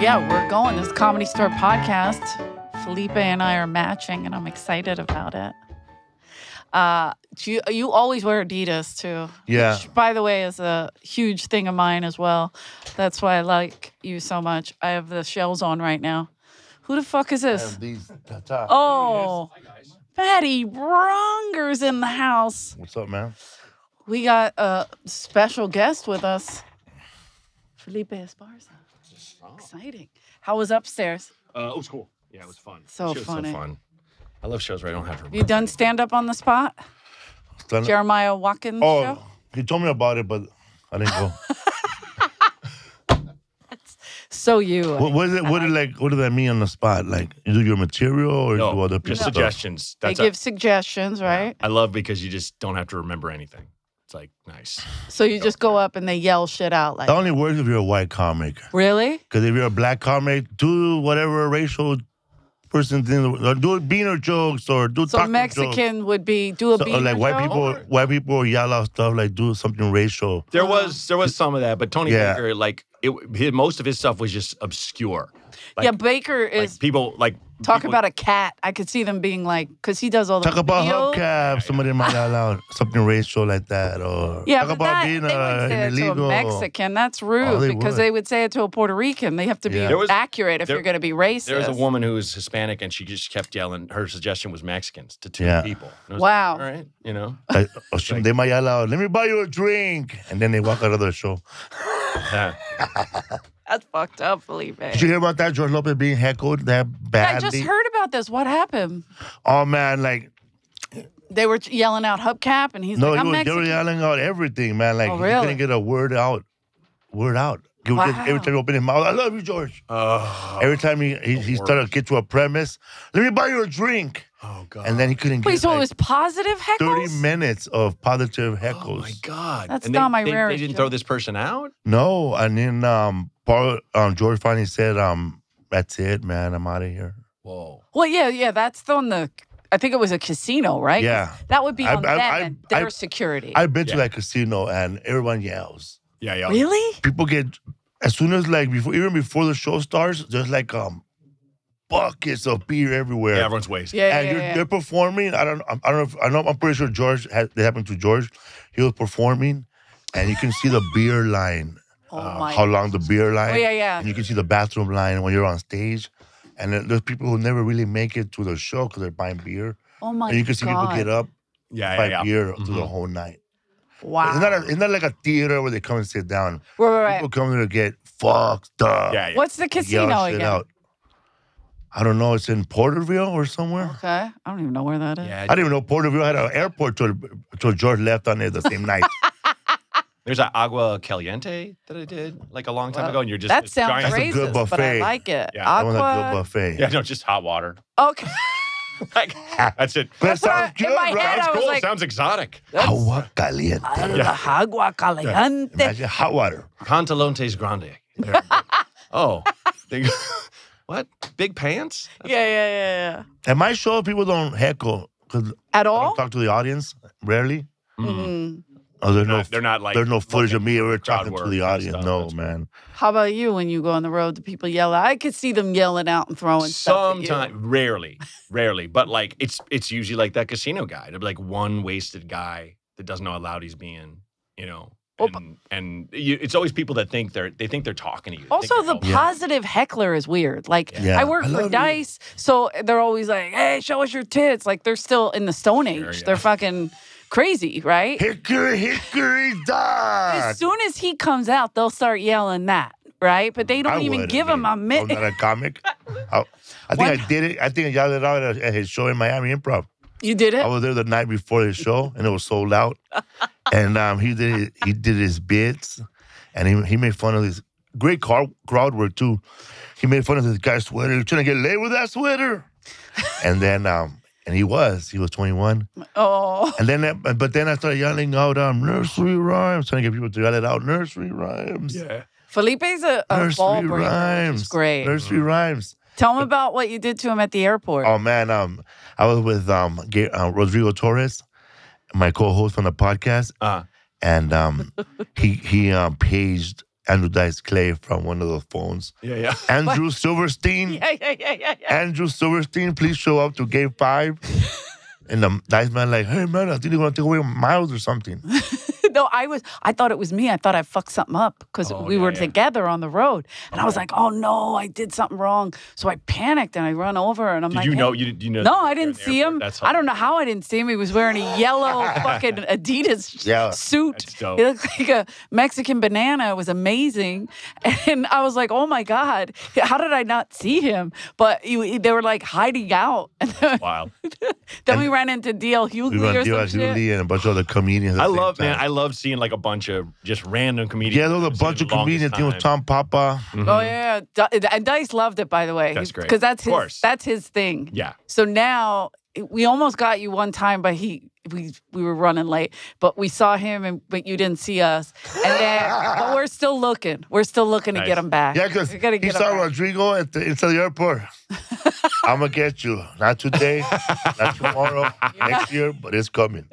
yeah, we're going. This Comedy Store podcast. Felipe and I are matching, and I'm excited about it. You always wear Adidas, too. Yeah. Which, by the way, is a huge thing of mine as well. That's why I like you so much. I have the shells on right now. Who the fuck is this? These oh, Patty Bronger's in the house. What's up, man? We got a special guest with us. Felipe Esparza. Exciting. How was upstairs? It was cool. Yeah, it was fun. So funny. I love shows where I don't have her. You done stand-up on the spot? Jeremiah Watkins show? He told me about it, but I didn't go. That's so you. What did that mean on the spot? Like, you do your material or you do other people? Just suggestions. They give suggestions, right? Yeah. I love because you just don't have to remember anything. It's like, nice. So you just go up and they yell shit out. Like, that only works if you're a white comic. Really? Because if you're a black comic, do whatever racial... person thing, or do beaner jokes or do taco Mexican jokes. Would be do a beaner like white joke? White people yell out stuff like do something racial. There was some of that, but Tony Baker, like most of his stuff was just obscure. Like, yeah, Baker is like people like talk people, about a cat. I could see them being like, because he does all the talk about hubcaps. Somebody might yell out something racial like that, or talk about that, being illegal. To a Mexican, that's rude because they would say it to a Puerto Rican. They have to be accurate if you're going to be racist. There was a woman who was Hispanic and she just kept yelling. Her suggestion was Mexicans to two people. Wow, like, all right, you know, like, they might yell out, "Let me buy you a drink," and then they walk out of the show. That's fucked up, Felipe. Did you hear about that George Lopez being heckled that badly? Yeah, I just heard about this. What happened? Oh man, like they were yelling out hubcap, and he's like, "I'm Mexican." They were yelling out everything, man. Like he couldn't get a word out. Every time he opened his mouth, "I love you, George." Every time he started to get to a premise, "Let me buy you a drink." Oh god! And then he couldn't get. Wait, so it was positive heckles? 30 minutes of positive heckles. Oh my god! That's not my rarity. They didn't throw this person out. No, and then George finally said, "That's it, man. I'm out of here." Whoa. Well, yeah. That's on the. I think it was a casino, right? Yeah. That would be on their security. I've been to that casino, and everyone yells. Yeah. Really? People get as soon as like even before the show starts, there's like buckets of beer everywhere. Yeah, everyone's wasted. They're performing. I don't know. I'm pretty sure it happened to George. He was performing, and you can see the beer line. How long the beer line? Oh yeah. And you can see the bathroom line when you're on stage, and there's people who never really make it to the show because they're buying beer. Oh my god! And you can see people get up, buy beer through the whole night. Wow. It's not like a theater where they come and sit down. Right. People come there to get fucked up. Yeah. What's the casino again? I don't know. It's in Porterville or somewhere. Okay. I don't even know where that is. Yeah, I didn't even know Porterville had an airport till George left on it the same night. There's an Agua Caliente that I did like a long time ago, and you're just that sounds giant. That's a good buffet. But I like it. Yeah. Agua. That was a good buffet. Yeah, no, just hot water. Okay. Like, that's it. That sounds good, right? Sounds cool. Like, sounds exotic. Agua caliente. Agua caliente. Imagine hot water. Pantalones grande. What? Big pants? Yeah. At my show, people don't heckle. At all? I don't talk to the audience, rarely. Mm-hmm. Oh, there's no footage of me ever talking to the audience. No, man. How about you when you go on the road? Do people yell out? I could see them yelling out and throwing stuff at you. Sometimes, rarely. But like it's usually like that casino guy. It'll be like one wasted guy that doesn't know how loud he's being, you know. And it's always people that think they're talking to you. Also, the positive heckler is weird. Like I work for Dice, so they're always like, "Hey, show us your tits." Like they're still in the Stone Age. They're fucking. Crazy, right? Hickory, hickory, dock. As soon as he comes out, they'll start yelling that, right? But they don't even give him a minute. I'm not a comic. I think I did it. I think I yelled it out at his show in Miami Improv. You did it? I was there the night before his show, and it was sold out. And he did his bits, and he made fun of this great crowd work too. He made fun of this guy's sweater. You're trying to get laid with that sweater, and then And he was 21. Oh. And then, I started yelling out nursery rhymes, trying to get people to yell it out, nursery rhymes. Yeah. Felipe's a ball breaker. It's great. Nursery rhymes. Tell him about what you did to him at the airport. Oh man, I was with Rodrigo Torres, my co-host on the podcast, and he paged Andrew Dice Clay from one of the phones. Yeah, yeah. Andrew Silverstein. Yeah. Andrew Silverstein, please show up to game 5. And the Dice Man like, hey, man, I think they're going to take away Miles or something. No, I thought it was me. I thought I fucked something up because we were together on the road. And I was like, oh, no, I did something wrong. So I panicked and I run over and I'm like, Did you know? No, I didn't see him. I don't know how I didn't see him. He was wearing a yellow fucking Adidas suit. He looked like a Mexican banana. It was amazing. And I was like, oh, my God. How did I not see him? But they were like hiding out. Wow. Then we ran into D.L. Hughley or something. And a bunch of other comedians. I love seeing like a bunch of just random comedians. Yeah, there was a bunch of comedians. You know, Tom Papa. Mm-hmm. Oh yeah, and Dice loved it. By the way, that's great because that's his thing. Yeah. So now we almost got you one time, but we were running late. But we saw him, but you didn't see us. And then but we're still looking. We're still looking to get him back. Yeah, because he saw Rodrigo at the airport. I'm gonna get you. Not today, not tomorrow, next year, but it's coming.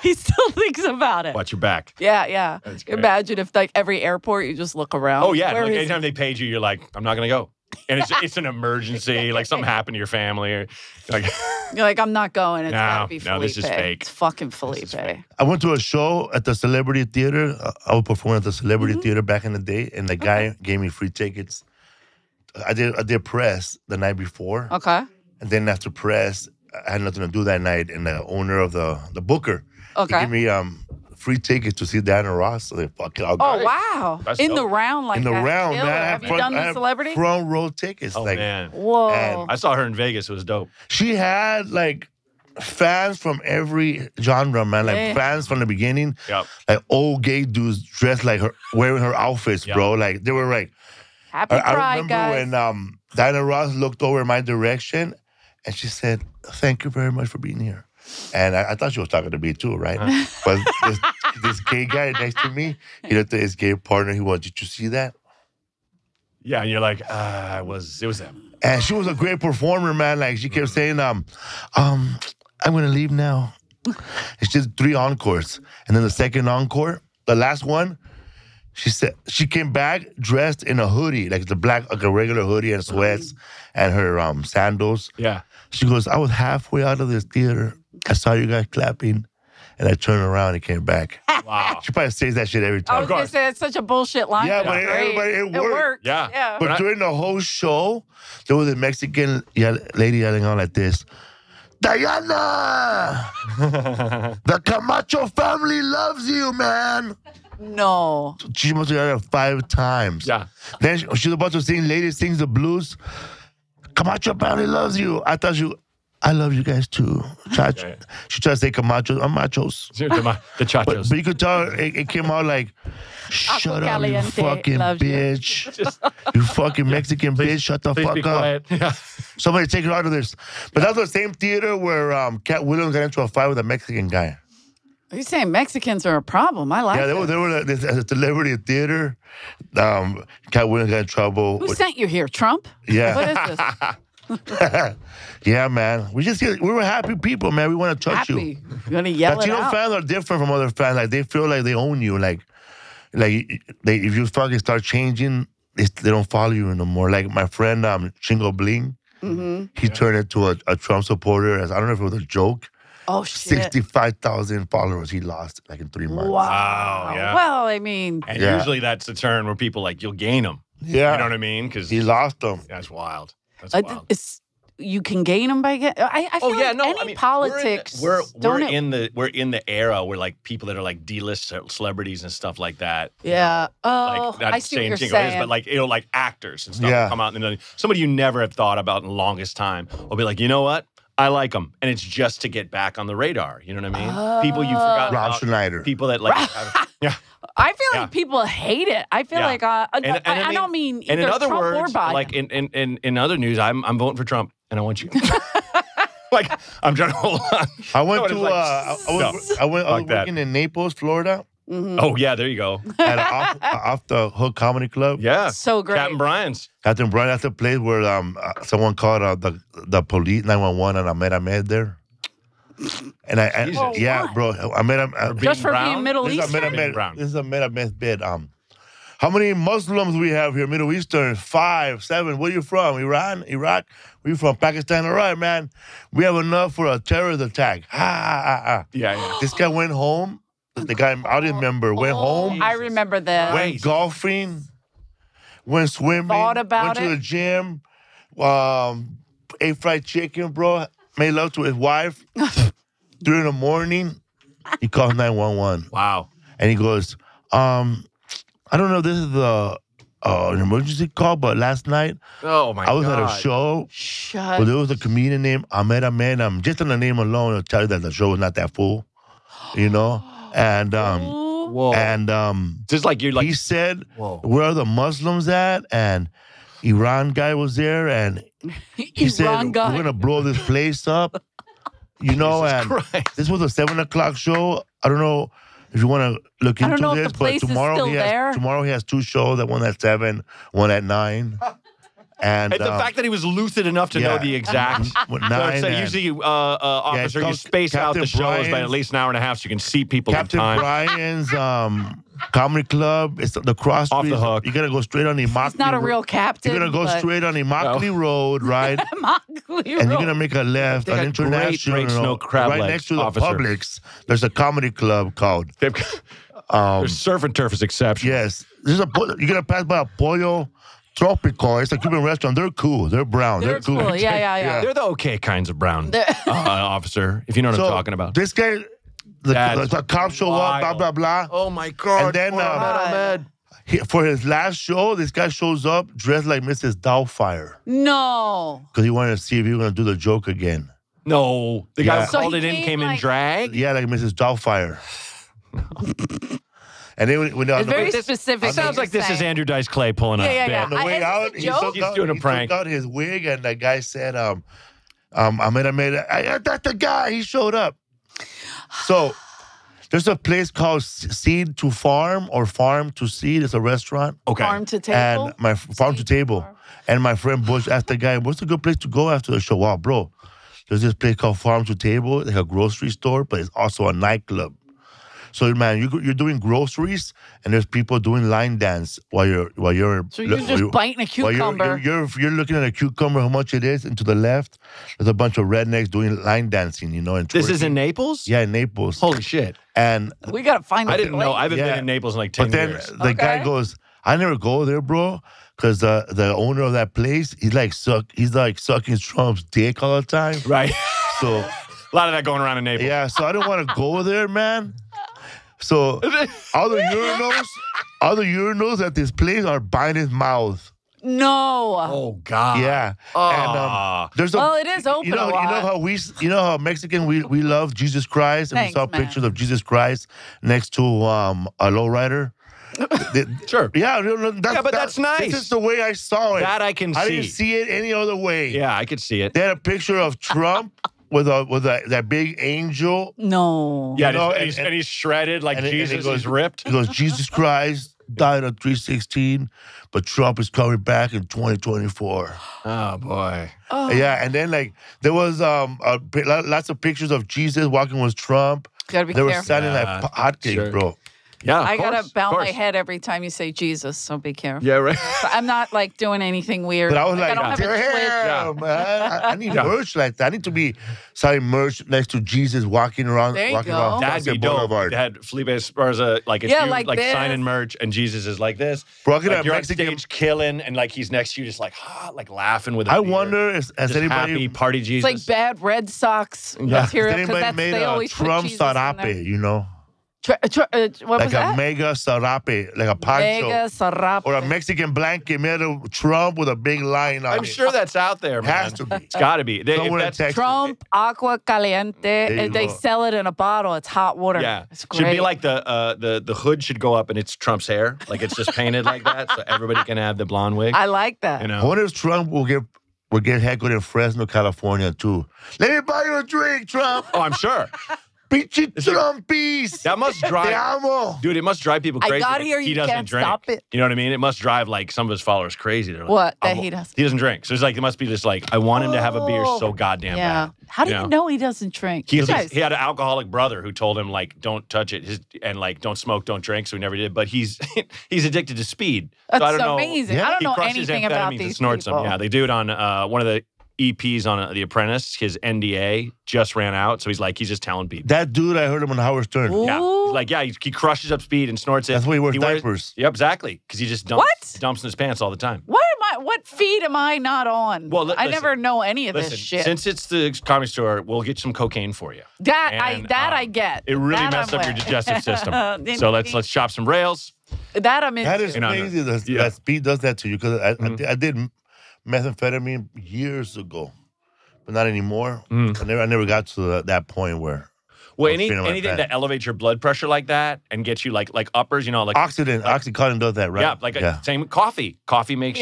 He still thinks about it. Watch your back. Yeah, yeah. Imagine if like every airport you just look around. Oh yeah. Like, anytime they paid you, you're like, I'm not gonna go. And it's an emergency. Like something happened to your family, or like you're like, I'm not going. It's gotta be Felipe. No, this is fake. It's fucking Felipe. I went to a show at the Celebrity Theater. I was performing at the Celebrity Theater back in the day, and the guy gave me free tickets. I did press the night before. Okay. And then after press, I had nothing to do that night, and the owner of the booker gave me free tickets to see Diana Ross. So they fucking all got it. Oh wow! That's in dope. The round, like in the that. Round, man. Have you done the Celebrity? Front row tickets. Oh man! Whoa! I saw her in Vegas. It was dope. She had like fans from every genre, man. Like fans from the beginning. Yep. Like old gay dudes dressed like her, wearing her outfits, bro. Like they were like. Happy Pride, I remember when Diana Ross looked over in my direction. And she said, thank you very much for being here. And I thought she was talking to me too, right? But this gay guy next to me, he looked at his gay partner. He went, did you see that? Yeah, and you're like, it was him. And she was a great performer, man. Like, she kept saying, I'm going to leave now. And she did 3 encores. And then the second encore, the last one, she said she came back dressed in a hoodie, like a regular hoodie and sweats and her sandals. Yeah. She goes, I was halfway out of this theater. I saw you guys clapping, and I turned around and came back. Wow. She probably says that shit every time. I was going to say, that's such a bullshit line. Yeah, but it worked. Yeah. But during the whole show, there was a Mexican lady yelling out like this, Diana! The Camacho family loves you, man! No. She must have done it 5 times. Yeah. Then she was about to sing Lady Sings the Blues. Camacho family loves you. I thought I love you guys too. She tried to say Camacho. I'm machos. The chachos. But you could tell it came out like, shut up, you fucking bitch. You fucking Mexican bitch. Shut the fuck up. Yeah. Somebody take her out of this. But that's the same theater where Cat Williams got into a fight with a Mexican guy. Are you saying Mexicans are a problem? I like that. Yeah, they were at the Liberty Theater. Cat Williams got in trouble. Who sent you here, Trump? Yeah. What is this? Yeah, man. We were happy people, man. We want to touch you. You're going to yell Latino it out. Fans are different from other fans. Like, they feel like they own you. If you fucking start changing, they don't follow you anymore. Like my friend Chingo Bling, he turned into a Trump supporter. I don't know if it was a joke. Oh, shit. 65,000 followers he lost, like, in 3 months. Wow. Yeah. Well, I mean. And usually that's the turn where people, like, you'll gain them. Yeah. You know what I mean? Because he lost them. That's wild. That's wild. You can gain them by getting. I feel like politics. We're in the era where, like, people that are, like, D-list celebrities and stuff like that. Yeah. You know, like, not I see saying what you're saying. Is, but, like, you know, like, actors and stuff come out. And somebody you never have thought about in the longest time will be like, you know what? I like them, and it's just to get back on the radar. You know what I mean? People you forgot about. Schneider. People that like. I feel like people hate it. I feel like I don't mean either Trump words, or Biden. Like in other news, I'm voting for Trump, and I want you. Like I'm trying to hold on. I went I was working in Naples, Florida. Oh yeah, there you go. At Off the Hook Comedy Club. Yeah, so great. Captain Brien's. Captain Brien's. That's the place where someone called the police 911, and I met Ahmed there. And I met him just for being Middle Eastern. This is Ahmed Ahmed's bed. How many Muslims we have here, Middle Eastern? 5, 7. Where you from? Iran? Iraq? We from Pakistan? All right, man. We have enough for a terrorist attack. Yeah. This guy went home. The guy, I remember, went home. I remember that. Went golfing. Went swimming. Thought about it. Went to the gym. Ate fried chicken, bro. Made love to his wife. 3 in the morning, he calls 911. Wow. And he goes, I don't know if this is an emergency call, but last night, I was at a show. But there was a comedian named Ahmed Amenam. Just on the name alone, it'll tell you that the show was not that full. You know? And just like you're like, he said, where are the Muslims at? And Iran guy was there, and he said, we're going to blow this place up. You know, this was a 7 o'clock show. I don't know if you want to look into this, but tomorrow he has 2 shows, that one at 7, one at 9. And the fact that he was lucid enough to know the exact. So usually, officer, you space out the shows by at least 1.5 hours, so you can see people in time. Captain Brien's Comedy Club, it's the cross street. Off the Hook. You're going to go straight on the Immokalee. He's not a real captain. You're going to go straight on the Immokalee Road, right? Immokalee Road. And you're going to make a left on International. Right next to the Publix, there's a comedy club called. Surf and Turf is exceptional. Yes. There's a, you're going to pass by a Pollo Tropical. It's a Cuban restaurant. They're cool. They're brown. They're cool. Yeah. They're the okay kinds of brown, officer, if you know what I'm talking about. This guy, the cops show up, blah, blah, blah. Oh, my God. And then for his last show, this guy shows up dressed like Mrs. Doubtfire. No. Because he wanted to see if he was going to do the joke again. No. The guy called it in, came in drag? Yeah, like Mrs. Doubtfire. And it's very specific. It sounds like this is Andrew Dice Clay pulling up. Yeah. On the way out, he's doing a prank. He took out his wig, and that guy said, that's the guy. He showed up. So there's a place called Seed to Farm or Farm to Seed. It's a restaurant. Okay. Farm to Table? And my Farm to Table. And my friend Bush asked the guy, what's a good place to go after the show? Wow, bro, there's this place called Farm to Table. It's like a grocery store, but it's also a nightclub. So, man, you're doing groceries, and there's people doing line dance while you're biting a cucumber. You're looking at a cucumber, how much it is, and to the left, there's a bunch of rednecks doing line dancing, you know. And this is in Naples? Yeah, in Naples. Holy shit. And we got to find I didn't know. I haven't been in Naples in like 10 years. But then the guy goes, I never go there, bro, because the owner of that place, he's like sucking Trump's dick all the time. Right. So a lot of that going around in Naples. Yeah, so I don't want to go there, man. So all the urinals at this place are by his mouth. No. Oh God. Yeah. And, there's a, well, it is open. You know how Mexican we love Jesus Christ, and we saw pictures of Jesus Christ next to a lowrider. Sure. Yeah. But that's nice. This is the way I saw it. That I can see. I didn't see it any other way. Yeah, I could see it. They had a picture of Trump. With that big angel. No. Yeah, and he's shredded like Jesus. He's ripped. He goes, Jesus Christ died on 3/16, but Trump is coming back in 2024. Oh, boy. Oh. Yeah, and then, like, there was lots of pictures of Jesus walking with Trump. Gotta be careful. They were selling like hotcakes, bro. Yeah, I got to bow my head every time you say Jesus, so be careful. Yeah, right. So I'm not, like, doing anything weird. But I was like, I need merch like that. I need to be selling merch next to Jesus walking around. There you go. That'd be dope. They had Felipe Esparza, like, it's you, like signing merch, and Jesus is like this. Bro, like, you're on stage killing, and, like, he's next to you just, like, laughing with a beer. I wonder if has anybody... Happy party Jesus. It's like bad Red Sox material, because that's... They always put Jesus in there. You know? What was that? Mega sarape, like a poncho. Mega sarape. Or a Mexican blanket made of Trump with a big line on it. I'm sure that's out there, man. It has to be. It's got to be. Trump, Agua Caliente. They sell it in a bottle. It's hot water. Yeah. It's great. Should be like the hood should go up and it's Trump's hair. Like it's just painted like that so everybody can have the blonde wig. I like that. You know? I wonder if Trump will get... heckled in Fresno, California, too. Let me buy you a drink, Trump. Oh, I'm sure. Pinchy Trumpies. That must drive. Te amo. Dude, it must drive people crazy. I got here, he doesn't drink. Stop it. You know what I mean? It must drive like some of his followers crazy. They're like, what? That he doesn't. He doesn't drink. So it's like, it must be just like, I want him to have a beer so goddamn bad. How do you know he doesn't drink? He had an alcoholic brother who told him like, don't touch it. And like, don't smoke, don't drink. So he never did. But he's addicted to speed. That's so amazing. I don't know anything about these snorts people. Yeah, they do it on one of the EPs on The Apprentice. His NDA just ran out, so he's like, he's just telling people. That dude, I heard him on Howard Stern. Ooh. Yeah, he's like, yeah, he crushes up speed and snorts it. That's why he wears diapers. Yep, exactly, because he just dumps in his pants all the time. What feed am I not on? Well, I never know any of this shit. Since it's the Comedy Store, we'll get some cocaine for you. I get. It really messed up your digestive system. So let's chop some rails. That is crazy that speed does that to you, because I did methamphetamine years ago, but not anymore. I never got to that point where. Well, anything that elevates your blood pressure like that and gets you like uppers, you know, like oxidant, OxyContin does that, right? Yeah, same with coffee. Coffee makes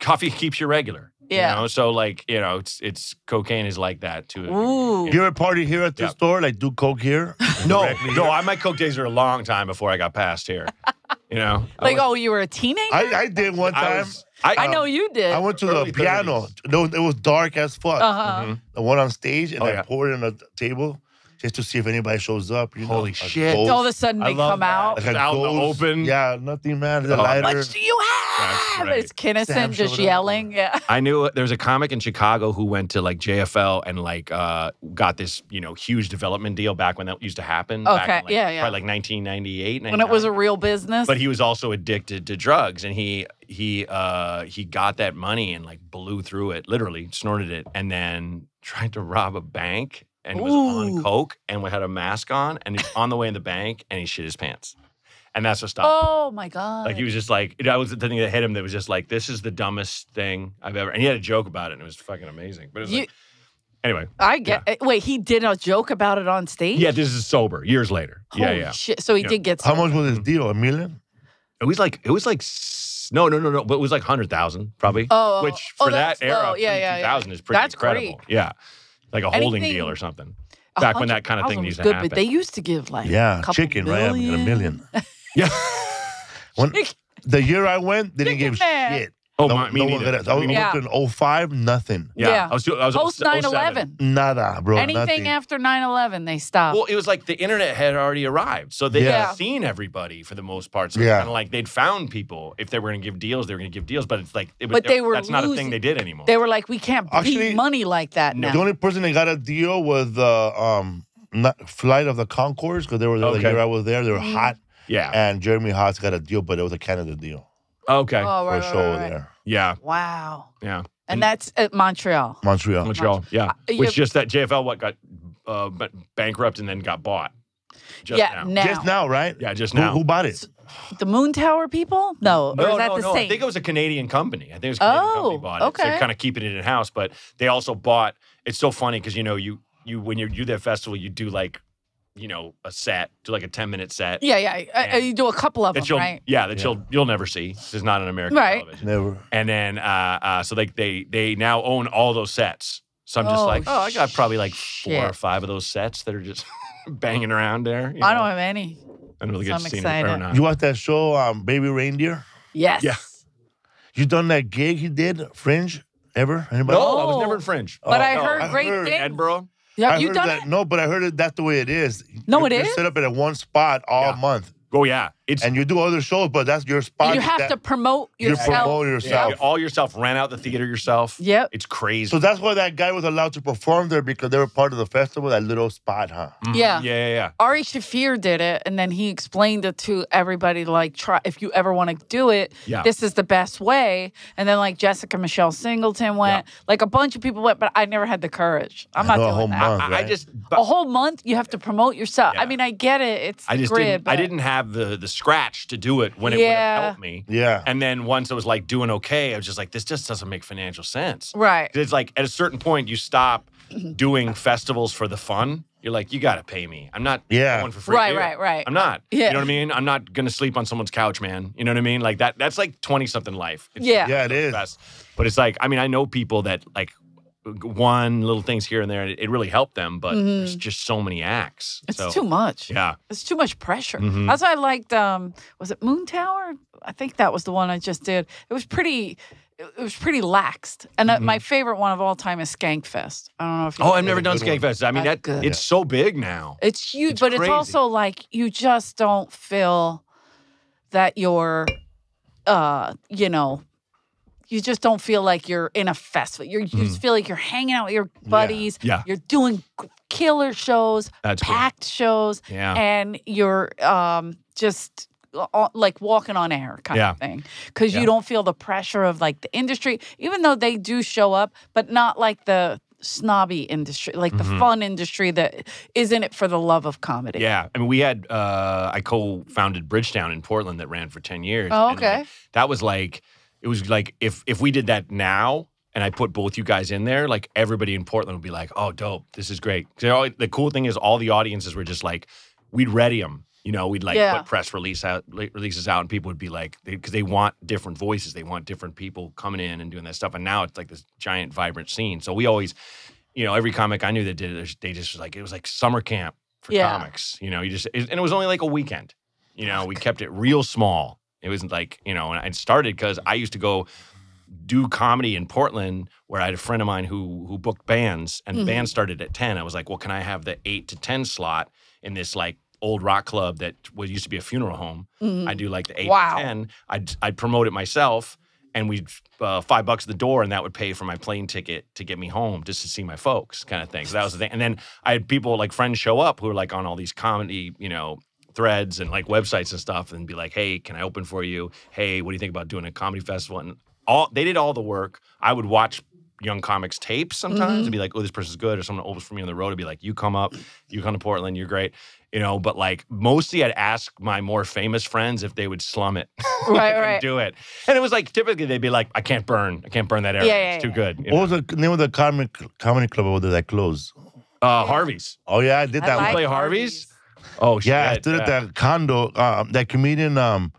coffee keeps you regular. Yeah. You know? So like, you know, it's cocaine is like that too. Ooh. You know. You're a party here at the store, like do coke here? No, my coke days are a long time before I got past here. You know? You were a teenager? I did one time. I know you did. I went to the piano. It was dark as fuck. I went on stage and I poured it on the table just to see if anybody shows up. You know, holy shit. Ghost. All of a sudden they come out. Like out in the open. Yeah, nothing matters. How much do you have? Right. It's Kinnison just yelling. Yeah. I knew there was a comic in Chicago who went to like JFL and like got this, you know, huge development deal back when that used to happen. Okay, back in, like, probably like 1998. When it was a real business. But he was also addicted to drugs, and he got that money and like blew through it, literally snorted it, and then tried to rob a bank. And was on coke and had a mask on, and he's on the way in the bank and he shit his pants. And that's what stopped him. Oh my God. Like he was just like, that was the thing that hit him, that was just like, this is the dumbest thing I've ever, and he had a joke about it and it was fucking amazing. But it was anyway. I get it. Wait, he did a joke about it on stage? Yeah, this is sober, years later. Holy shit. So he did get sober. How much was his deal? $1 million? It was like No. But it was like 100,000 probably. Oh. Which for that era, 2,000 is pretty incredible. Great. Yeah. Like a holding deal or something. Back when that kind of thing used to happen. But they used to give like chicken, million. Right? I mean, $1 million. Yeah. The year I went, they didn't give shit. Oh, I was working in 05, nothing. Yeah. I was post 9/11. Nada, bro. Anything after 9/11, they stopped. Well, it was like the internet had already arrived. So they had seen everybody for the most part. So kind of like they'd found people. If they were going to give deals, they were going to give deals. But it's like, that's not a thing they did anymore. They were like, we can't beat money like that now. The only person that got a deal was the Flight of the Conchords, because they were the year I was there. They were hot. Yeah. And Jeremy Haas got a deal, but it was a Canada deal. Okay. Oh, right, for a show there. Yeah. Wow. Yeah. And that's at Montreal. Montreal. Yeah. Which just that JFL got bankrupt and then got bought. Just now. Just now, right? Yeah, just now. Who bought it? The Moon Tower people? No. No, or is that the same? I think it was a Canadian company. I think it was a Canadian company bought it. Okay. So they're kind of keeping it in house, but they also bought. It's so funny because you know you when you do that festival, you do like, you know, a set, do like a 10-minute set. Yeah. You do a couple of them, right? Yeah, that you'll never see. This is not an American television. Never. And then, so they now own all those sets. So I'm just like, I got probably like four or five of those sets that are just banging around there. You know? I don't have any. I don't really get to see it or not. You watched that show, Baby Reindeer? Yes. Yeah. You done that gig he did, Fringe, ever? Anybody? No, I was never in Fringe. But I heard great things. Edinburgh. Yeah, you done that? No, but I heard that's the way it is. No, it is. You set up at one spot all month. Oh yeah, and you do other shows, but that's your spot. You have to promote yourself. You promote yourself. Yeah. All yourself. Rent out the theater yourself. Yep. It's crazy. So that's why that guy was allowed to perform there, because they were part of the festival. That little spot, huh? Mm-hmm. Yeah. Ari Shaffir did it, and then he explained it to everybody. Like, try if you ever want to do it. Yeah. This is the best way. And then like Jessica Michelle Singleton went. Yeah. Like a bunch of people went, but I never had the courage. I'm not doing a whole that. Month, right? A whole month you have to promote yourself. Yeah. I mean, I get it. It's the grid. I didn't have the scratch to do it when it would have helped me. Yeah. And then once I was like doing okay, I was just like, this just doesn't make financial sense. Right. It's like at a certain point you stop doing festivals for the fun. You're like, you gotta pay me. I'm not going for free. Right. I'm not. Yeah. You know what I mean? I'm not gonna sleep on someone's couch, man. You know what I mean? Like that's like 20-something life. It's, yeah, it is. Best. But it's like, I mean, I know people that like one, little things here and there. It really helped them, but there's just so many acts. It's too much. Yeah. It's too much pressure. That's why I liked, was it Moon Tower? I think that was the one I just did. It was pretty laxed. And my favorite one of all time is Skank Fest. I don't know if you I've never done Skank Fest. I mean, it's so big now. It's huge, but crazy. It's also like you just don't feel that you're, you just don't feel like you're in a festival. You just feel like you're hanging out with your buddies. Yeah. You're doing killer shows, packed shows, and you're just like walking on air kind of thing. Because you don't feel the pressure of like the industry, even though they do show up, but not like the snobby industry, like the fun industry that is in it for the love of comedy. Yeah. I mean, we had, I co-founded Bridgetown in Portland that ran for 10 years. Oh, okay. That was like... It was like, if we did that now, and I put both you guys in there, like, everybody in Portland would be like, oh, dope, this is great. Because the cool thing is all the audiences were just like, we'd ready them. You know, we'd, like, put press releases out, and people would be like, because they want different voices. They want different people coming in and doing that stuff. And now it's, like, this giant, vibrant scene. So we always, you know, every comic I knew that did it, they just, like, it was like summer camp for comics. You know, and it was only, like, a weekend. You know, we kept it real small. It wasn't like, you know, and I started because I used to go do comedy in Portland where I had a friend of mine who booked bands, and bands started at 10. I was like, well, can I have the 8 to 10 slot in this, like, old rock club that used to be a funeral home? I do, like, the 8 to 10. I'd promote it myself, and we'd $5 at the door, and that would pay for my plane ticket to get me home just to see my folks kind of thing. So that was the thing. And then I had people, like, friends show up who were, like, on all these comedy, you know, threads and, like, websites and stuff, and be like, hey, can I open for you? Hey, what do you think about doing a comedy festival? And they did all the work. I would watch young comics tapes sometimes and be like, oh, this person's good. Or someone old from me on the road would be like, you come to Portland, you're great. You know, but, like, mostly I'd ask my more famous friends if they would slum it. Right. Do it. And it was like, typically they'd be like, I can't burn that area. Yeah, it's too good. You know? What was the name of the comedy club over there that closed? Harvey's. Oh, yeah, I did that. Like, play Harvey's? Oh, shit. Yeah, I stood at that condo, that comedian that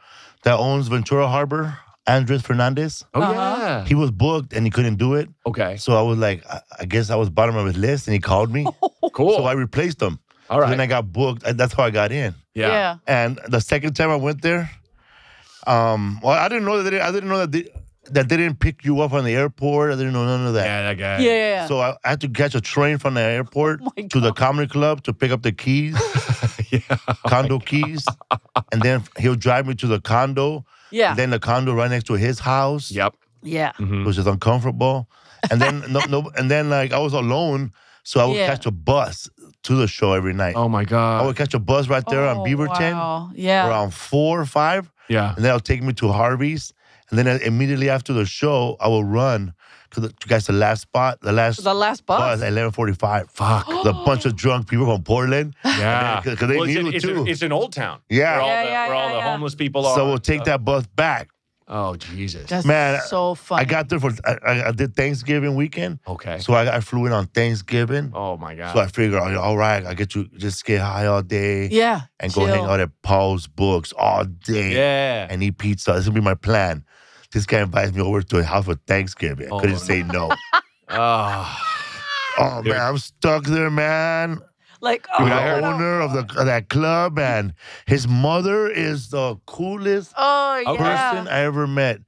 owns Ventura Harbor, Andres Fernandez. Oh, yeah. He was booked and he couldn't do it. Okay. So I was like, I guess I was bottom of his list, and he called me. Cool. So I replaced him. All right. So then I got booked. That's how I got in. Yeah. And the second time I went there, well, I didn't know that they didn't pick you up on the airport. I didn't know none of that. Yeah, that guy. Yeah. So I had to catch a train from the airport to the comedy club to pick up the keys, condo keys. And then he'll drive me to the condo. Yeah. And then the condo right next to his house. Yep. Yeah. It was just uncomfortable. And then, like, I was alone, so I would catch a bus to the show every night. Oh, my God. I would catch a bus right there on Beaverton. Wow. Yeah. Around 4 or 5. Yeah. And they'll take me to Harvey's. And then immediately after the show, I will run to the last spot, the last bus at 11:45. Fuck, the bunch of drunk people from Portland. Yeah, because they knew too. It's an old town. Yeah, where all the homeless people are. So we'll take that bus back. Oh, Jesus, that's so funny. I got there for I did Thanksgiving weekend. Okay, so I flew in on Thanksgiving. Oh my God! So I figured, all right, I get to just get high all day. Yeah, and go hang out at Paul's Books all day. Yeah, and eat pizza. This will be my plan. This guy invites me over to his house for Thanksgiving. I couldn't say no. Dude. Man, I'm stuck there, man. Like, the owner of that club, and his mother is the coolest person I ever met.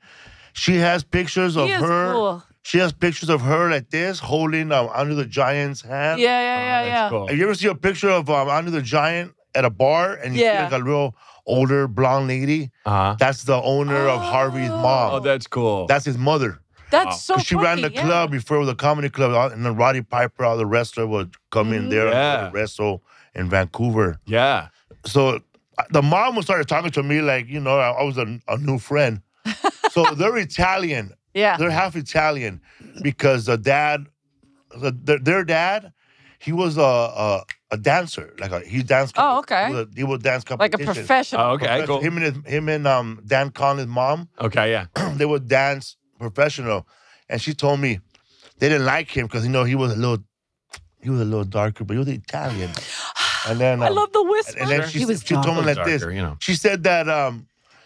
She has pictures of her. Cool. She has pictures of her like this, holding Under the Giant's hand. Yeah. Cool. Have you ever seen a picture of Under the Giant at a bar, and you see like a real older blonde lady? That's the owner of Harvey's mom. Oh, that's cool. That's his mother. That's so funny. She ran the club before it was a comedy club, and then Roddy Piper, the wrestler, would come in there and wrestle in Vancouver. Yeah. So the mom started talking to me like, you know, I was a new friend. So they're Italian. Yeah. They're half Italian because the dad, their dad, he was a dancer. He danced. Oh, okay. He would dance competition. Like a professional. Oh, okay, cool. Him and Dan Conley's mom. Okay, yeah. They would dance professional, and she told me they didn't like him because, you know, he was a little darker, but he was Italian. And then I love the whisper. And then she told me like darker, this. You know. She said that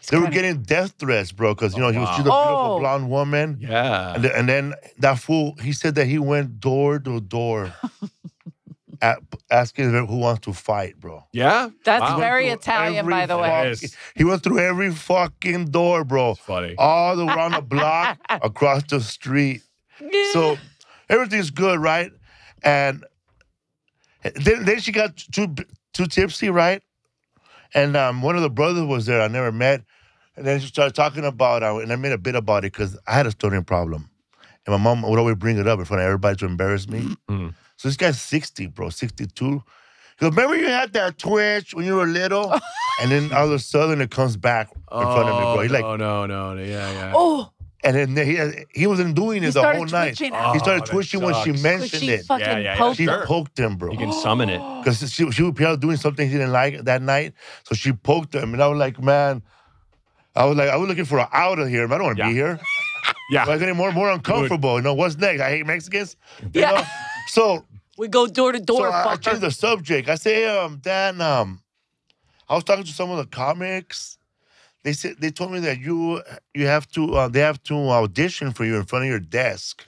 They were getting death threats, bro, because, you know, he was just a beautiful blonde woman. Yeah. And then that fool, he said that he went door to door asking who wants to fight, bro. Yeah? That's very Italian, by the way. He went through every fucking door, bro. It's funny. All around the block, across the street. Yeah. So everything's good, right? And then she got too tipsy, right? And one of the brothers was there I never met. And then she started talking about it. And I made a bit about it because I had a stuttering problem. And my mom would always bring it up in front of everybody to embarrass me. Mm-hmm. So this guy's 60, bro, 62. He goes, remember you had that twitch when you were little? And then all of a sudden it comes back in front of me, bro. He's like, no, yeah, yeah. Oh. And then he wasn't doing it the whole night. Oh, he started twitching when she mentioned it. She poked him, bro. You can summon it. Because she would be out doing something he didn't like that night. So she poked him. And I was like, man, I was looking for an out of here. I don't want to be here. Yeah. So I was getting more uncomfortable. You know, what's next? I hate Mexicans. You know? So we go door to door. So I changed the subject. I say, Dan, I was talking to some of the comics. They said they told me that you have to they have to audition for you in front of your desk.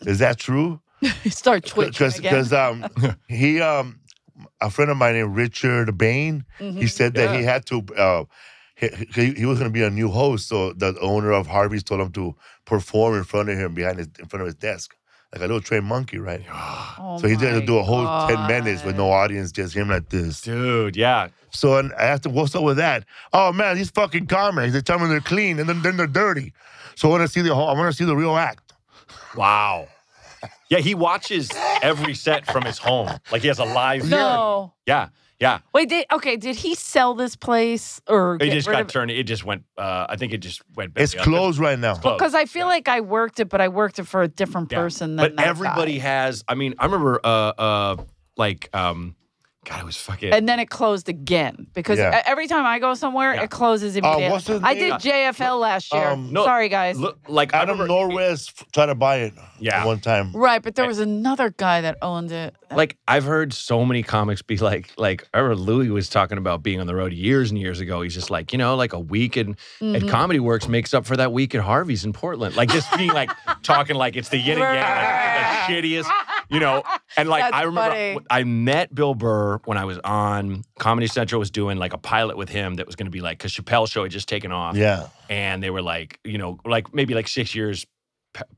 Is that true? You start twitching again. Because a friend of mine named Richard Bain, he said that he had to he was going to be a new host, so the owner of Harvey's told him to perform in front of him in front of his desk. Like a little trained monkey, right? Oh, so he did do a whole 10 minutes with no audience, just him like this. Dude, yeah. So and I asked him, what's up with that? Oh, man, these fucking comics. They tell me they're clean, and then they're dirty. So I want to see the real act. Wow. Yeah, he watches every set from his home. Like he has a live. No. Yeah. Yeah. Wait, did he sell this place or it just got turned? It just went. I think it just went. It's closed right now. Because I feel like I worked it, but I worked it for a different person. Than But everybody has. I mean, I remember God, it was fucking. And then it closed again because every time I go somewhere, it closes immediately. I did JFL last year. Sorry, guys. Look, like Adam Norwest tried to buy it one time. Right, but there was another guy that owned it. Like I've heard so many comics be like I remember Louis was talking about being on the road years and years ago. He's just like, you know, like a week at Comedy Works makes up for that week at Harvey's in Portland. Like just being like talking like it's the yin and yang, the shittiest. You know, and like I remember I met Bill Burr when I was on Comedy Central was doing like a pilot with him that was going to be like because Chappelle's show had just taken off. Yeah. And they were like, you know, like maybe like 6 years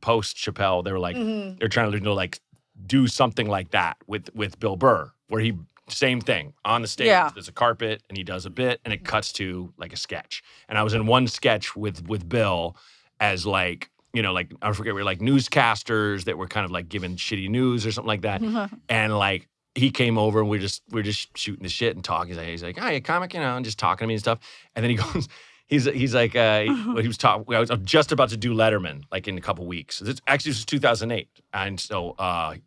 post Chappelle, they were like they're trying to like do something like that with Bill Burr where he same thing on the stage. Yeah. There's a carpet and he does a bit and it cuts to like a sketch. And I was in one sketch with Bill as like. You know, like, I forget, we were like newscasters that were kind of like giving shitty news or something like that. And like, he came over and we're just shooting the shit and talking. He's like, hey, a comic, you know, and just talking to me and stuff. And then he goes, he's like, he was talking, I was just about to do Letterman, like in a couple weeks. Actually, this was 2008. And so I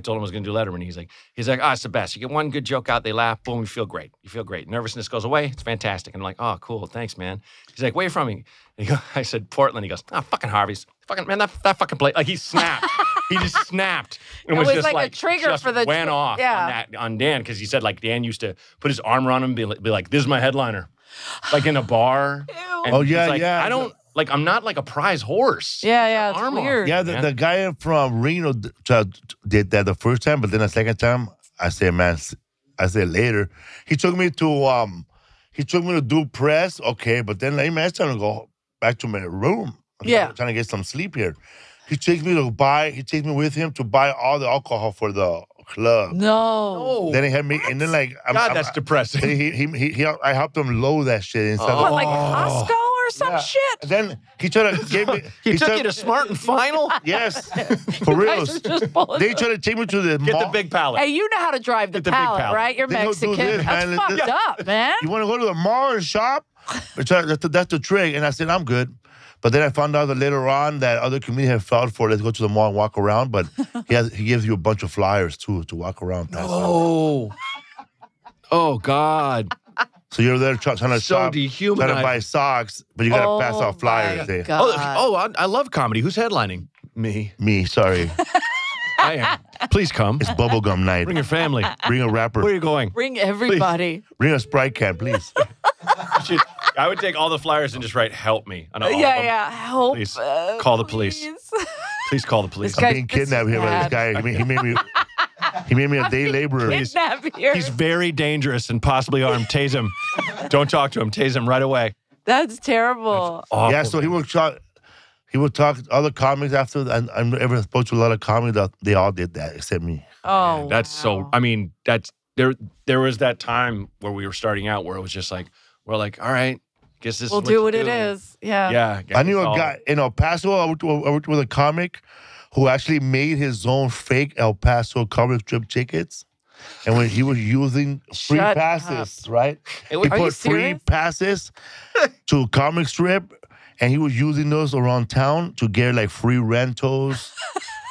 told him I was going to do Letterman. He's like, ah, it's the best. You get one good joke out, they laugh, boom, you feel great. You feel great. Nervousness goes away. It's fantastic. And I'm like, oh, cool, thanks, man. He's like, where you from? And he goes, I said, Portland. He goes, ah, fucking Harvey's. Fucking, man, that fucking place. Like, he snapped. He just snapped. And it was just like a trigger for the went off on Dan because he said, like, Dan used to put his arm around him and be like, this is my headliner. Like in a bar. And he's like, I don't. Like, I'm not like a prize horse. Yeah, it's weird. Yeah, the guy from Reno did that the first time, but then the second time, I said, man, I said later. He took me to do press, okay, but then like, man, it's time to go back to my room. I'm trying to get some sleep here. He takes me with him to buy all the alcohol for the club. No. Then he had me, and then like, God, that's depressing. I helped him load that shit instead of like Costco. Some shit. And then he tried to give me. He took you to Smart and Final. Yes, for real. They tried to take me to the mall. Get the big pallet. Hey, you know how to drive the pallet, right? You're Mexican. That's fucked up, man. You want to go to the mall and shop? That's the trick. And I said, I'm good. But then I found out that later on that other comedians have filed for let's go to the mall and walk around. But he gives you a bunch of flyers too to walk around. Oh. Oh God. So you're there trying to shop, trying to buy socks, but you got to pass out flyers. I love comedy. Who's headlining? Me, sorry. I am. Please come. It's bubblegum night. Bring your family. Bring a rapper. Where are you going? Bring everybody. Please. Bring a Sprite can, please. I would take all the flyers and just write "Help me." On all of them. Help. Please call the police. Please call the police. I'm being kidnapped here by this guy. He made me a day laborer. He's very dangerous and possibly armed. Tase him. Don't talk to him. Tase him right away. That's terrible. That's yeah. So he would talk. He would talk to other comics after, and I never spoke to a lot of comics. They all did that except me. Oh, man, that's wow. So. I mean, that's there. There was that time where we were starting out where it was just like we're like, all right. Guess this we'll do what it is. Yeah. Yeah. I knew a guy in El Paso. I worked with a comic who actually made his own fake El Paso comic strip tickets. And when he was using free passes, right? He put free passes to comic strip. And he was using those around town to get like free rentals.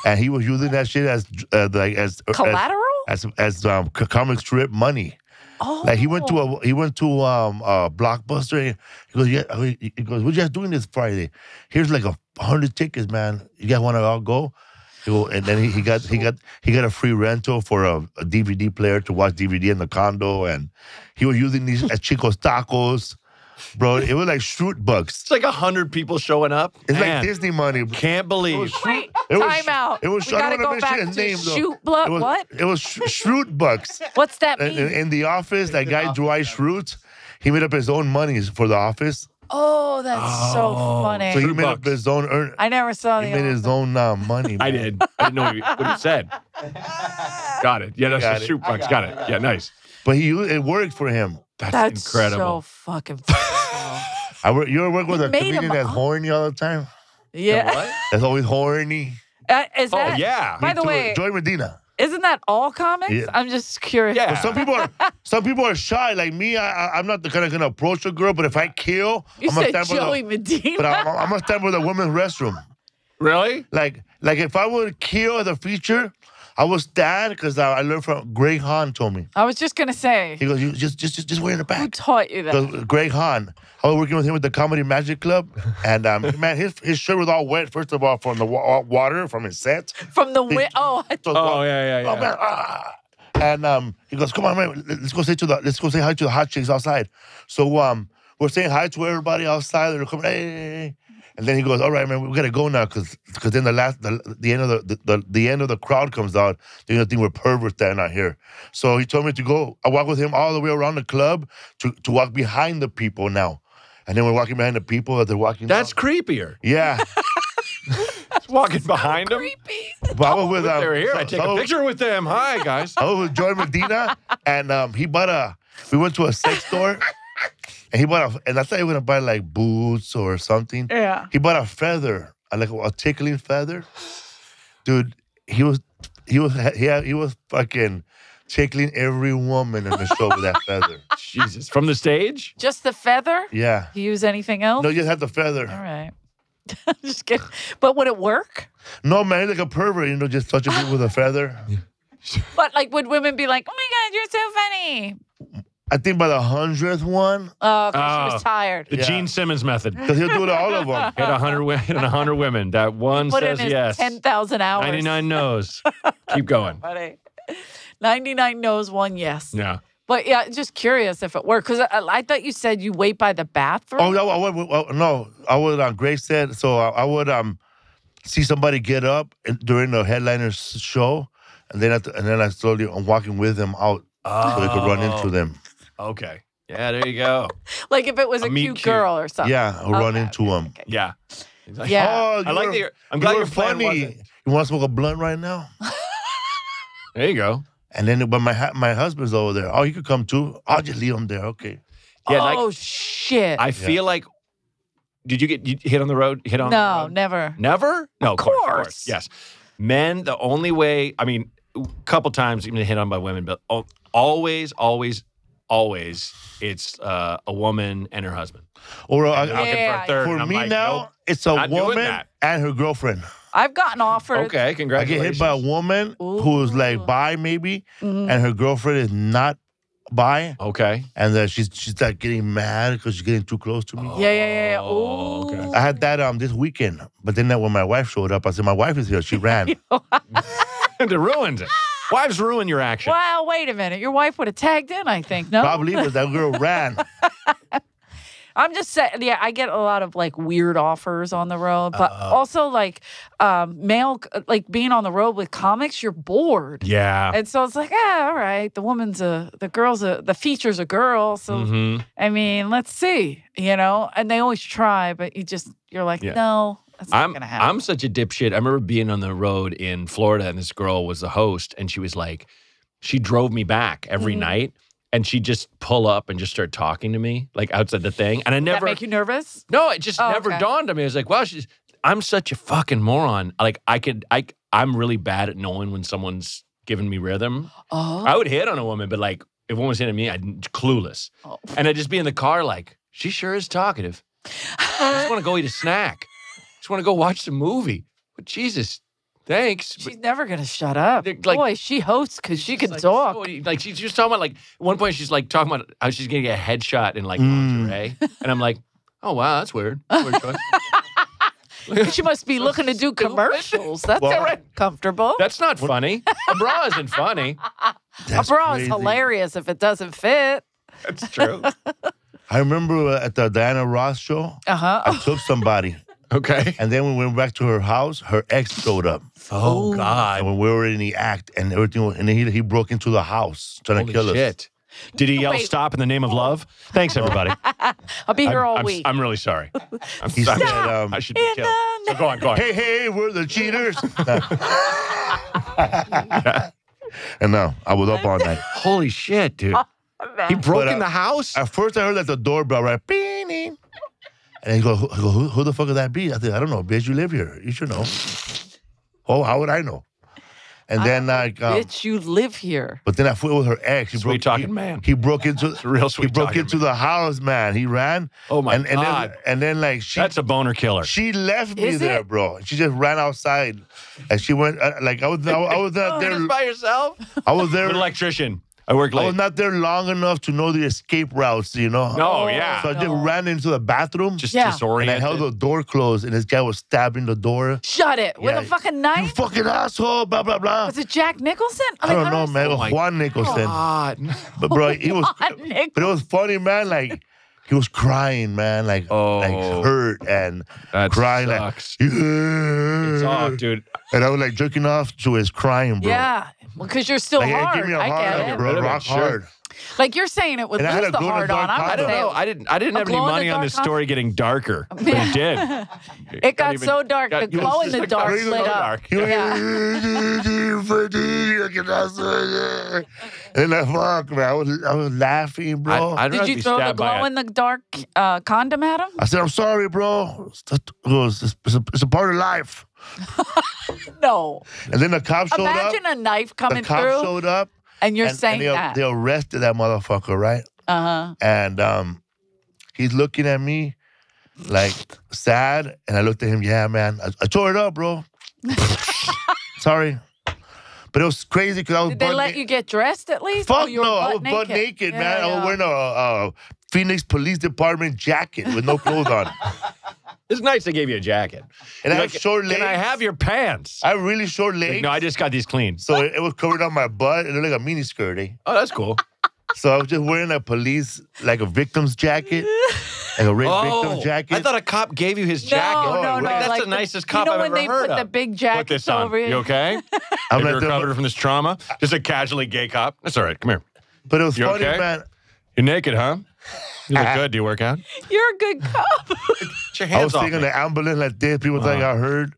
And he was using that shit as like as collateral? As comic strip money. Oh. Like he went to Blockbuster. And he goes, yeah. He goes, what you guys doing this Friday? Here's like 100 tickets, man. You guys want to all go? He go, and then he got a free rental for a DVD player to watch DVD in the condo, and he was using these at Chico's Tacos, bro. It was like shoot bucks. It's like 100 people showing up. It's like Disney money. Can't believe. Wait, time out. It was. We gotta go back to shoot bucks. What? It was shoot bucks. What's that mean? In The Office, that guy Dwight Schrute, he made up his own money for The Office. Oh, that's so funny. So he made up his own. I never saw that. He made his own money. Man. I did. I didn't know what he said. Got it. Yeah, that's the shoot bucks. Got it. Yeah, nice. But it worked for him. That's incredible. So fucking funny. You ever work with a comedian that's horny all the time? Yeah. What? That's always horny. Is that? Oh, yeah. By the way. Joy Medina. Isn't that all comics? Yeah. I'm just curious. Yeah. Well, some people are shy. Like me, I'm not the kind of going to approach a girl, but if I kill, you I'm going to Joey Medina. But I'm going to stand with a women's restroom. Really? Like if I would kill the feature, I would stand because I learned from Greg Hahn told me. I was just going to say. He goes, you just wear in the back. Who taught you that? Greg Hahn. I was working with him at the Comedy Magic Club. And, man, his shirt was all wet, first of all, from the water, from his set. From the wind? Oh, yeah. Oh, man. Ah. And he goes, come on, man, let's go say hi to the hot chicks outside. So we're saying hi to everybody outside. They're coming, hey. And then he goes, all right, man, we got to go now because then the end of the crowd comes out. They're going to think we're perverts that are not here. So he told me to go. I walked with him all the way around the club to walk behind the people now. And then we're walking behind the people as they're walking. That's down. Creepier. Yeah. Walking behind them. Creepy. But I was with they're here. I take a picture with them. Hi, guys. I was with Joy Medina, and we went to a sex store. And and I thought he was gonna buy like boots or something. Yeah. He bought a feather, like a tickling feather. Dude, he was fucking tickling every woman in the show with that feather. Jesus. From the stage? Just the feather? Yeah. Do you use anything else? No, you just had the feather. All right. Just kidding. But would it work? No, man, like a pervert, just touching people with a feather. But like, would women be like, oh my God, you're so funny? I think by the 100th one. Oh, because she was tired. The Gene Simmons method. Because he'll do it to all of them. Hit 100 women. That one says yes. 10,000 hours. 99 no's. Keep going. 99 no's, one yes. Yeah. But yeah, just curious if it worked. Because I thought you said you wait by the bathroom. Oh, no. I would, Grace said, so I would see somebody get up during the headliner's show. And then I slowly, I'm walking with them out so they could run into them. Okay. Yeah, there you go. Like if it was a cute girl or something. Yeah, or run into him. Okay. Yeah. Like, yeah. Oh, I like that. I'm glad you're funny. You want to smoke a blunt right now? There you go. And then, but my husband's over there. Oh, you could come too. I'll just leave him there. Okay. Yeah. Oh like, shit. I feel like. Did you get hit on the road? Hit on? No, the road? Never. Never? No. Of course. Yes. Men. The only way. I mean, a couple times even hit on by women, but always, it's a woman and her husband. Or for me like, now, nope, it's a woman and her girlfriend. I've gotten offered. Okay, congratulations. I get hit by a woman who's like bi maybe, and her girlfriend is not bi. Okay. And then she's like getting mad because she's getting too close to me. Oh, yeah. Oh, okay. I had that this weekend, but then when my wife showed up, I said, my wife is here. She ran. And it ruins it. Wives ruin your action. Well, wait a minute. Your wife would have tagged in, I think. No? Probably, because that girl ran. I'm just saying, yeah, I get a lot of like weird offers on the road, but also like being on the road with comics, you're bored. Yeah. And so it's like, all right, the feature's a girl. So, I mean, let's see, you know, and they always try, but you're like, no. I'm such a dipshit. I remember being on the road in Florida, and this girl was the host, and she was like, she drove me back every night, and she'd just pull up and just start talking to me, like outside the thing. And I never— Did that make you nervous? No, it just never dawned on me. I was like, wow, I'm such a fucking moron. Like, I'm really bad at knowing when someone's giving me rhythm. Oh. I would hit on a woman, but like, if one was hitting me, I'd clueless. Oh. And I'd just be in the car like, she sure is talkative. I just want to go eat a snack. Just want to go watch the movie. But Jesus, thanks. She's never gonna shut up. Like, boy, she hosts because she can talk. So, like she's just talking about like at one point she's like talking about how she's gonna get a headshot in like lingerie, and I'm like, oh wow, that's weird. Weird choice. She must be so looking to do commercials. That's uncomfortable. That's not funny. A bra isn't funny. That's a bra is hilarious if it doesn't fit. That's true. I remember at the Diana Ross show. I took somebody. Okay. And then when we went back to her house, her ex showed up. Oh, God. And when we were in the act and everything, and then he broke into the house trying to kill us. Did he yell, stop in the name of love? Thanks, everybody. I'll be here all week. I'm really sorry. He said, I should be killed. So go on, go on. Hey, hey, we're the cheaters. And no, I was up all night. Holy shit, dude. He broke in the house? At first, I heard that the doorbell, right? Beanie. And he goes, who the fuck would that be? I said, I don't know, bitch, you live here. You should know. Oh, how would I know? And then like bitch, you live here. But then I fought with her ex. He broke into the house, man. He ran. Oh my God. And then like she that's a boner killer. She left me there, bro. She just ran outside. And she went like I was not there. By yourself? I was there. An electrician. I work late. I was not there long enough to know the escape routes, you know? No, yeah. So I just ran into the bathroom. Just disoriented. And I held the door closed, and this guy was stabbing the door. Shut it. Yeah. With a fucking knife? You fucking asshole, blah, blah, blah. Was it Jack Nicholson? I don't know, man. It was Juan Nicholson. God. But, bro, he was... But it was funny, man. Like, he was crying, man. Like, like hurt and that crying. Sucks. Like, it's off, dude. And I was, like, jerking off to his crying, bro. Yeah. Well, because you're still hard. Give me a hard, I get it. Bro, rock hard. Like you're saying it with just the hard on. I don't know. I didn't have any money on this story getting darker. But it did. It got so dark. The glow in the dark lit up. And the fuck, man, I was laughing, bro. Did you throw the glow in the dark condom at him? I said, I'm sorry, bro. It's a part of life. No. And then the cops showed up. Imagine a knife coming through. The cops showed up. And you're saying that. They arrested that motherfucker, right? Uh-huh. And he's looking at me like sad. And I looked at him, yeah, man. I tore it up, bro. Sorry. But it was crazy because I was Did they let you get dressed at least? Fuck no. I was butt naked, man. Yeah. I was wearing a Phoenix Police Department jacket with no clothes on. It's nice they gave you a jacket. And I have short legs. Can I have your pants? I have really short legs. Like, no, I just got these clean. So it was covered on my butt. It looked like a mini skirt. Oh, that's cool. So I was just wearing a police, like a victim's jacket. Like a rape victim jacket. I thought a cop gave you his jacket. No, no, no. That's like the nicest cop I've ever heard of. You know when they put the big jacket over you? Put this on. You okay? I'm like, recovered from this trauma? Just a casually gay cop? That's all right. Come here. But it was funny, man. You're naked, huh? You look good. Do you work out? You're a good cop. I was thinking the ambulance like this. People think I heard.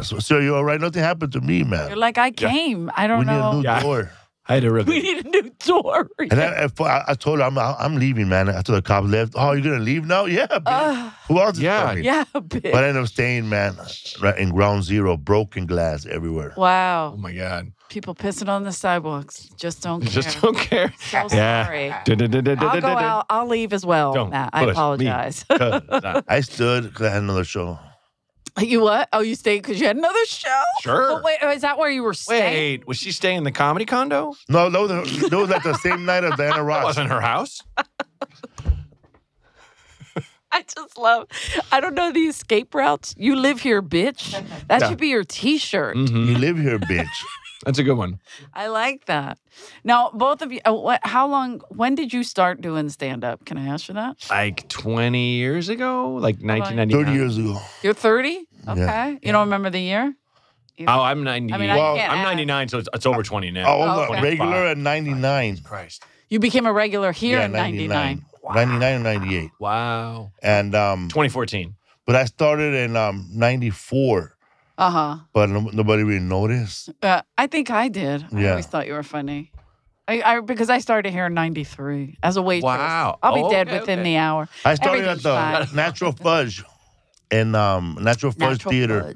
So you all right? Nothing happened to me, man. You're like, I came. I don't know. We need a new door. I had a ribbon. We need a new door. And I told her, I'm leaving, man. After the cop left, oh, you're going to leave now? Yeah, bitch. Who else is coming? Yeah, bitch. But I ended up staying, man, right in ground zero, broken glass everywhere. Wow. Oh, my God. People pissing on the sidewalks. Just don't care. Just don't care. So sorry. I'll go out. I'll leave as well. I apologize. I stood because I had another show. You what? Oh, you stayed because you had another show? Sure. But wait, is that where you were staying? Wait, was she staying in the comedy condo? No, that was like the same night of Diana Ross. That wasn't her house. I just love, I don't know the escape routes. You live here, bitch. That should be your T-shirt. You live here, bitch. That's a good one. I like that. Now, both of you, how long, when did you start doing stand-up? Can I ask you that? Like 20 years ago? Like 1999? 30 years ago. You're 30? Okay. Yeah. You don't remember the year? Either. Oh, I'm 90. I mean, well, I'm 99, so it's over 20 now. Oh, I was a regular at 99. Christ. You became a regular here at 99. Wow. 99 and 98. Wow. And 2014. But I started in 94. But nobody really noticed. I think I did. I always thought you were funny. Because I started here in 93 as a waitress. Wow. I'll be dead within the hour. I started at the Natural Fudge in Natural Fudge Theater.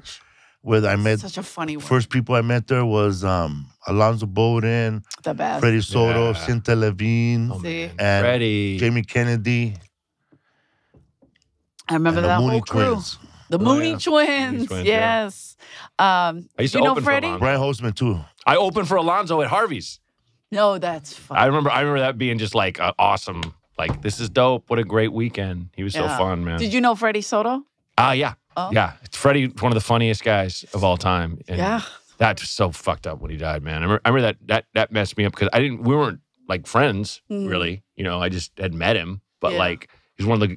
With such a funny one. First people I met there was Alonzo Bowden, the best. Freddie Soto, Cynthia Levine, and Freddie. Jamie Kennedy. I remember that whole crew. Twins. The Mooney twins. Yes. I used to open for Alonzo. Brian Holtzman too. I opened for Alonzo at Harvey's. No, that's funny. I remember that being just like awesome. Like, this is dope. What a great weekend. He was so fun, man. Did you know Freddie Soto? Yeah. Oh. Yeah, Freddie, one of the funniest guys of all time. And that was so fucked up when he died, man. I remember that messed me up because we weren't like friends really. You know, I just had met him, but like he's one of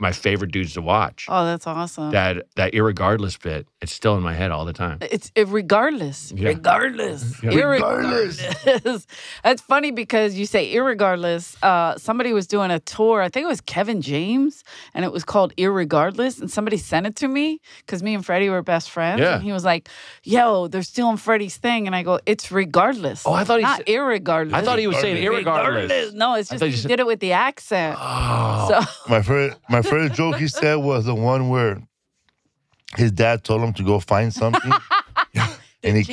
my favorite dudes to watch. Oh, that's awesome. That irregardless bit, it's still in my head all the time. It's irregardless, regardless, irregardless. That's funny because you say irregardless. Somebody was doing a tour. I think it was Kevin James, and it was called Irregardless. And somebody sent it to me because me and Freddie were best friends. Yeah. And he was like, "Yo, they're stealing Freddie's thing," and I go, "It's regardless." Oh, I thought not irregardless. I thought he was saying irregardless. No, it's just he did it with the accent. Oh. So. My first joke he said was the one where his dad told him to go find something and he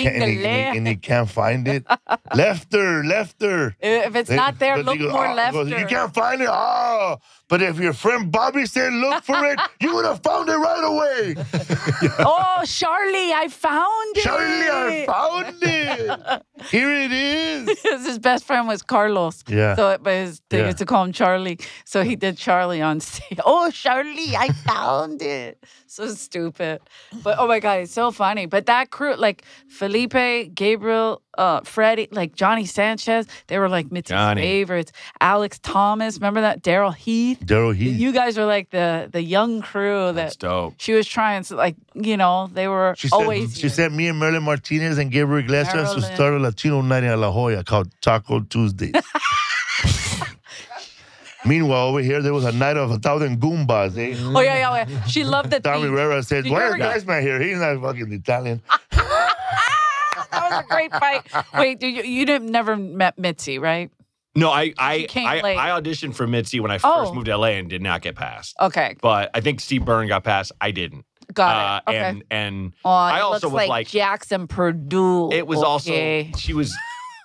can't find it. Lefter. If it's not there, look for Lefter. You can't find it. Oh, but if your friend Bobby said look for it, you would have found it right away. Oh, Charlie, I found it. Charlie, I found it. Here it is. His best friend was Carlos. Yeah. So, but they used to call him Charlie. So he did Charlie on stage. Oh, Charlie, I found it. So stupid. But oh my God, it's so funny. But that crew, like Felipe, Gabriel, Freddie, like Johnny Sanchez, they were like Mitzi's favorites. Alex Thomas, remember that? Daryl Heath. Daryl Heath. You guys were like the young crew that's dope. She was trying to, like, you know, they were always. She said me and Merlin Martinez and Gabriel Iglesias to start a Latino night in La Jolla called Taco Tuesday. Meanwhile, over here, there was a night of 1,000 Goombas, eh? Oh, yeah. She loved the Tommy Rivera said, why is that man here? He's not fucking Italian. That was a great fight. Wait, you never met Mitzi, right? No, I auditioned for Mitzi when I first moved to LA and did not get passed. Okay. But I think Steve Byrne got passed. I didn't. Got it. Okay. And I also was like Jackson Perdue. It was also she was.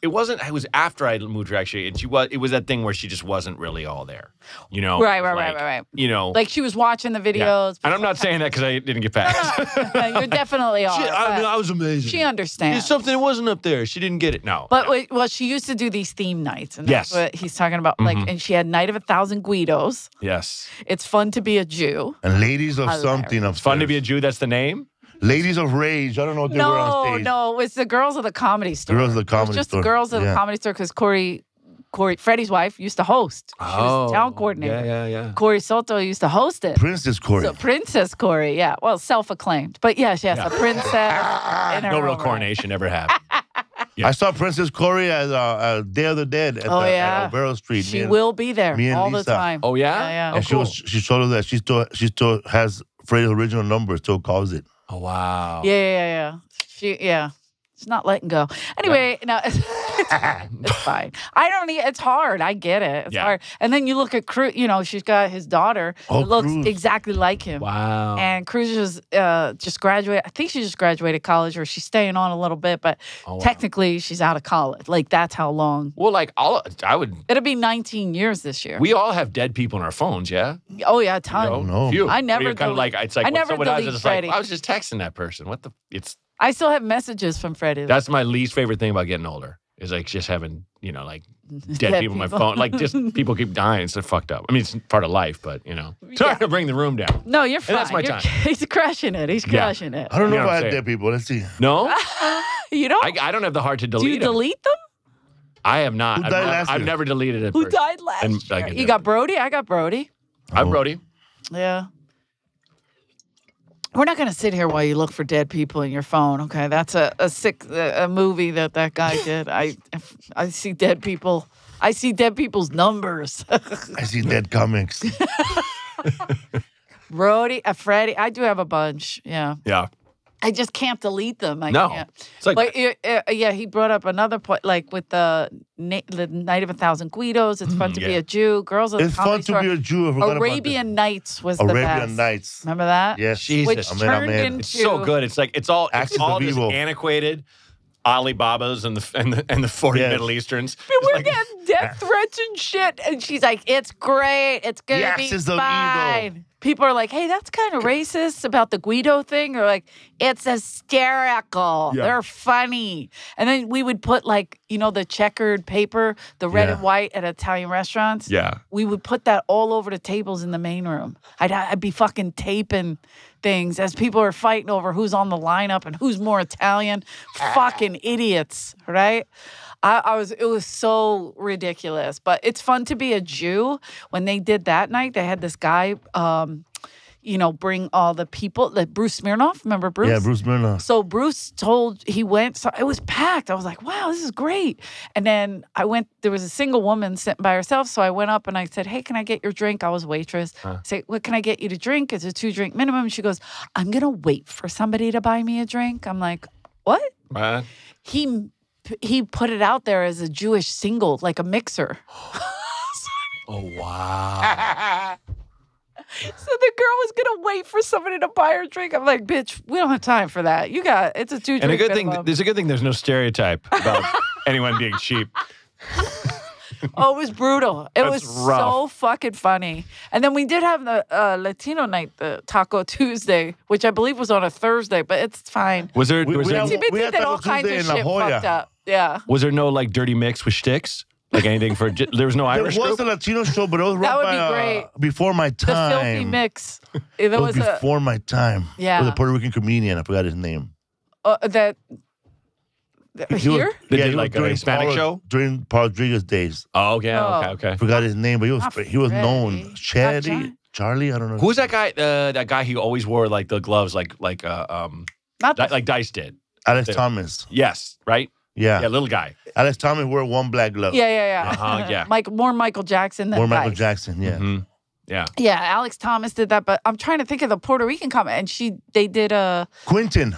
It wasn't. It was after I moved her actually, and she was. It was that thing where she just wasn't really all there, you know. Right. You know, like she was watching the videos. And I'm not saying that because I didn't get passed. No. You're definitely all. I was amazing. She understands. There's something that wasn't up there. She didn't get it. No. But well, she used to do these theme nights, and that's what he's talking about. Like, and she had Night of a Thousand Guidos. Yes. It's Fun to Be a Jew. And Ladies of Something. It's Fun to Be a Jew. That's the name. Ladies of Rage. I don't know if they were on stage. No, it's the Girls of the Comedy Store. Girls of the Comedy Store. Just the Girls of the Comedy Store because Corey, Freddie's wife, used to host. She was a town coordinator. Yeah. Corey Soto used to host it. Princess Corey. So Princess Corey, yeah. Well, self-acclaimed. But yes, a princess. No real coronation ever happened. Yeah. I saw Princess Corey at Day of the Dead at Alvaro Street. She will be there all the time. Oh, yeah? Yeah. And she showed us that she still has Freddie's original number, still calls it. Oh, wow. Yeah. It's not letting go. Anyway, no, it's fine. I don't need, it's hard. I get it. It's hard. And then you look at Cruz, you know, she's got his daughter who looks exactly like him. Wow. And Cruz just graduated. I think she just graduated college or she's staying on a little bit, but technically she's out of college. Like, that's how long. Well, like, it'll be 19 years this year. We all have dead people in our phones, yeah? Oh, yeah, a ton. No. I never kind of like, it's like, I never delete Freddie. I was just texting that person. I still have messages from Freddie. That's my least favorite thing about getting older. is like just having, you know, like dead people on my phone. Like just people keep dying. It's fucked up. I mean, it's part of life, but you know. Sorry to bring the room down. No, you're fine. And that's my time. He's crushing it. He's crushing it. I don't know if I had dead people. Let's see. No? You don't? I don't have the heart to delete them. Do you delete them? I have not. I've never deleted it. Who died last year? You got Brody? I got Brody. Oh. I'm Brody. Yeah. We're not going to sit here while you look for dead people in your phone, okay? That's a movie that guy did. I see dead people. I see dead people's numbers. I see dead comics. Brody, Freddie. I do have a bunch, yeah. Yeah. I just can't delete them. I can't. It's like, but yeah, he brought up another point, like with the Night of a Thousand Guidos. It's fun to be a Jew. Girls of the Comedy Store. It's fun to be a Jew. Arabian Nights was the best. Arabian Nights. Remember that? Yes. Jesus. Which turned into it's so good. It's like it's all just antiquated. Alibaba's and the 40 Middle Easterns. But we're getting death threats and shit. And she's like, it's great. It's going to be fine. Evil. People are like, hey, that's kind of racist about the Guido thing. Or like, it's hysterical. Yeah. They're funny. And then we would put like, you know, the checkered paper, the red and white at Italian restaurants. Yeah. We would put that all over the tables in the main room. I'd be fucking taping things as people are fighting over who's on the lineup and who's more Italian. Fucking idiots, right? It was so ridiculous. But it's fun to be a Jew. When they did that night, they had this guy, you know, bring all the people. Like Bruce Smirnoff, remember Bruce? Yeah, Bruce Smirnoff. So Bruce he went. So it was packed. I was like, wow, this is great. And then I went. There was a single woman sitting by herself. So I went up and I said, hey, can I get your drink? I was a waitress. Huh. I say, what can I get you to drink? It's a 2-drink minimum. She goes, I'm gonna wait for somebody to buy me a drink. I'm like, what? What? He put it out there as a Jewish single, like a mixer. Oh, wow. So the girl was going to wait for somebody to buy her drink. I'm like, bitch, we don't have time for that. You got it's a 2-drink. And a good thing, there's a good thing there's no stereotype about anyone being cheap. Oh, it was brutal. It was so fucking funny. And then we did have the Latino night, the Taco Tuesday, which I believe was on a Thursday, but it's fine. Was there? We had all kinds of shit fucked up. Yeah. Was there no like dirty mix with shticks? Like anything for there was no Irish. There was a Latino show, but it was that would be great. Before my time. The filthy mix. It was before my time. Yeah. With a Puerto Rican comedian, I forgot his name. He was doing a Hispanic show during Paul Rodriguez's days. Oh, okay, okay. Forgot his name, but he was known. Charlie, I don't know. Who's that guy? That guy who always wore like the gloves, like Dice did. Alex Thomas. Yes, right. Yeah, little guy. Alex Thomas wore one black glove. Yeah. More Michael Jackson than Dice. Michael Jackson. Yeah. Mm-hmm. Yeah. Yeah. Alex Thomas did that, but I'm trying to think of the Puerto Rican comic, and they did a Quentin.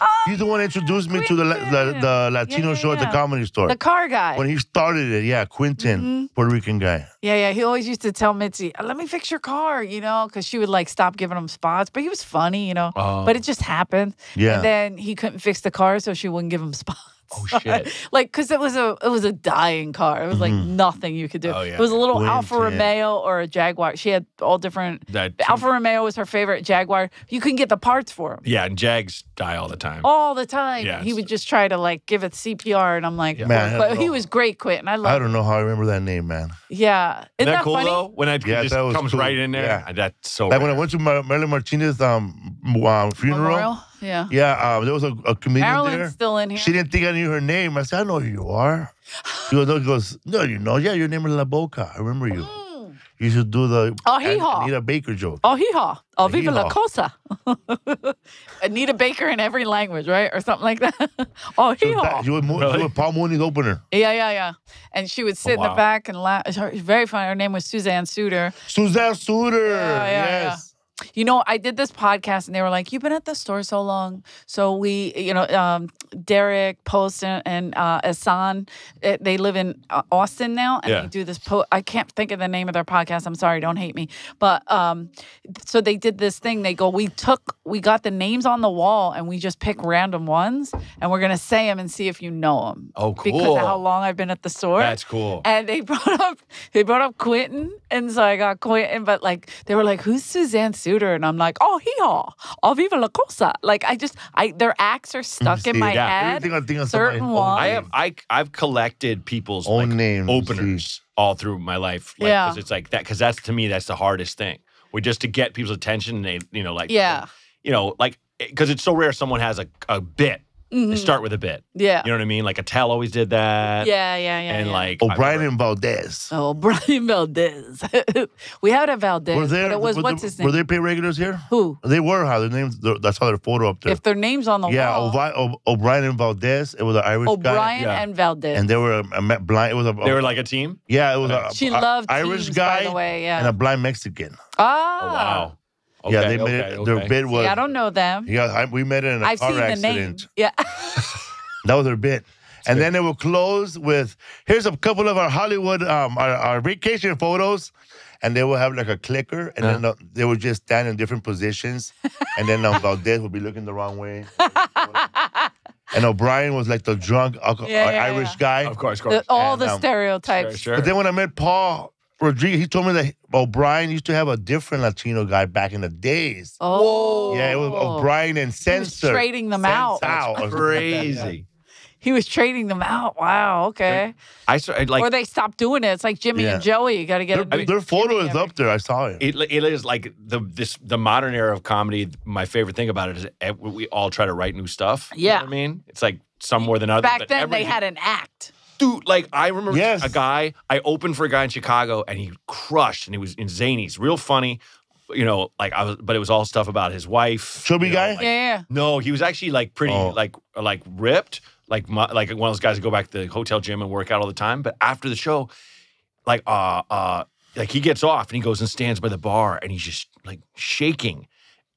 Oh, he's the one that introduced me to the Latino show at the Comedy Store. The car guy. When he started it, yeah, Quentin, Puerto Rican guy. Yeah, he always used to tell Mitzi, let me fix your car, you know, because she would, like, stop giving him spots. But he was funny, you know. But it just happened. Yeah. And then he couldn't fix the car, so she wouldn't give him spots. Oh, shit. Like, because it was a dying car. It was, like, nothing you could do. Oh, yeah. It was a little Alfa Romeo or a Jaguar. She had all different... Alfa Romeo was her favorite. Jaguar. You couldn't get the parts for him. Yeah, and Jags die all the time. All the time. Yeah, he would just try to, like, give it CPR, and I'm like... Yeah. Man, but he was great, Quentin. I don't know how I remember that name, man. Yeah. Isn't that cool, funny? Though? When it just comes right in there. Yeah. That's so Like, when I went to Marilyn Martinez's funeral... Memorial? Yeah. Yeah, there was a comedian Marilyn's still in here. She didn't think I knew her name. I said, I know who you are. She goes, no, you know. Yeah, your name is La Boca. I remember you. You should do the Anita Baker joke. Oh, hee-haw. Oh, viva la cosa. Anita Baker in every language, right? Or something like that. Oh, hee-haw. You would Paul Mooney's opener. Yeah. And she would sit in the back and laugh. It was very funny. Her name was Suzanne Suter. Suzanne Suter. Yeah. You know, I did this podcast, and they were like, you've been at the store so long. So we, you know, Derek, Post, and Asan, they live in Austin now. And they do this I can't think of the name of their podcast. I'm sorry. Don't hate me. But so they did this thing. They go, we got the names on the wall, and we just pick random ones. And we're going to say them and see if you know them. Oh, cool. Because of how long I've been at the store. That's cool. And they brought up Quentin. And so I got Quentin. But, like, they were like, who's Suzanne Sue? suitor, and I'm like, oh, hee-haw, oh, viva la cosa. Like, I just, their acts are stuck in my head. I've collected people's openers all through my life. Like, yeah. Because it's like that, because that's, to me, that's the hardest thing. We're just to get people's attention, and they, you know, like, yeah. You know, like, because it's so rare someone has a bit. Mm-hmm. They start with a bit. Yeah. You know what I mean? Like, Attell always did that. Yeah, yeah, yeah. And like... O'Brien and Valdez. Oh, O'Brien Valdez. We had a Valdez, what's his name? Were they pay regulars here? Who? They were, how their names... That's how their photo up there. If their name's on the wall. Yeah, O'Brien and Valdez. It was an Irish guy. O'Brien and Valdez. And they were a blind... It was they were like a team? Yeah, it was an Irish guy and a blind Mexican. Oh, wow. Okay, yeah, they made it. Their bid was. Yeah, I don't know them. Yeah, we met it in a car accident. Yeah, that was their bid, and then they will close with here's a couple of our Hollywood, our vacation photos, and they will have like a clicker, and then they will just stand in different positions, and then Valdez will be looking the wrong way. And O'Brien was like the drunk Irish guy. Of course. The stereotypes. Sure. But then when I met Paul Rodrigo, he told me that O'Brien used to have a different Latino guy back in the days. Oh. Yeah, it was O'Brien and Censor. He was trading them out. That's crazy. He was trading them out. Wow, okay. Or they stopped doing it. It's like Jimmy and Joey. You got to get it. Their photo is up there. I saw it. It is like the modern era of comedy. My favorite thing about it is we all try to write new stuff. Yeah. You know what I mean? It's like some more than others. Back then, they had an act. Dude, like, I remember a guy, I opened for a guy in Chicago, and he crushed, and he was in Zanies, real funny, you know, like, but it was all stuff about his wife. Chubby guy? Like, yeah. No, he was actually, like, pretty, like ripped, like one of those guys who go back to the hotel gym and work out all the time, but after the show, like he gets off, and he goes and stands by the bar, and he's just, like, shaking,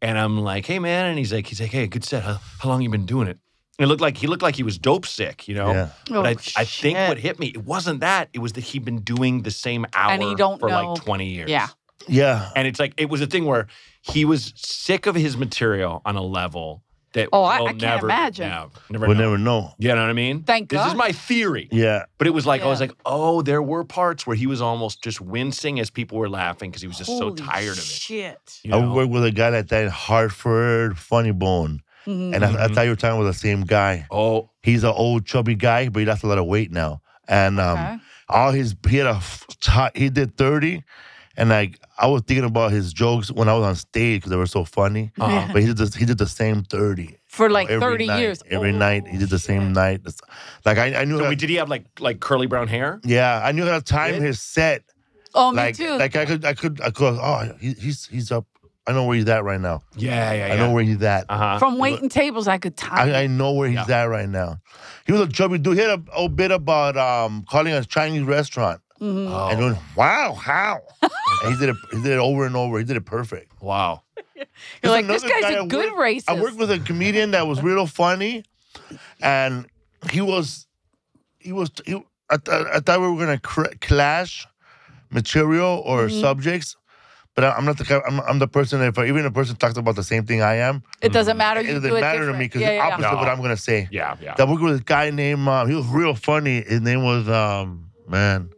and I'm like, hey, man, and he's like, hey, good set, how long you been doing it? It looked like he was dope sick, you know. Yeah. But I think what hit me, it wasn't that. It was that he'd been doing the same hour for like 20 years. Yeah. Yeah. And it's like, it was a thing where he was sick of his material on a level that I can't imagine. We'll never know. You know what I mean? Thank God. This is my theory. Yeah. But it was like, I was like, oh, there were parts where he was almost just wincing as people were laughing because he was just so tired of it. Shit. You know? I worked with a guy like that in Hartford, Funny Bone. Mm-hmm. And I thought you were talking about the same guy. Oh. He's an old chubby guy, but he lost a lot of weight now. And he did 30. And like, I was thinking about his jokes when I was on stage because they were so funny. Uh-huh. But he did the same 30. For like 30 years. Every night. He did the same night. Like I knew. So did he have like curly brown hair? Yeah. I knew how to time his set. Oh, like, me too. Like I could oh, he's up. I know where he's at right now. Yeah, yeah, yeah. I know where he's at. Uh-huh. From waiting tables, I could tell. I know where he's at right now. He was a chubby dude. He had a old bit about calling a Chinese restaurant. Mm-hmm. Oh. And going, wow, how? And he did it over and over. He did it perfect. Wow. You're like, this guy's a good racist. I worked with a comedian that was real funny. And I thought we were going to clash material or subjects. But I'm not the kind. I'm the person that even a person talks about the same thing I am, it doesn't matter. It doesn't matter to me because the opposite of what I'm gonna say. Yeah, yeah. I worked with a guy named. He was real funny. His name was man.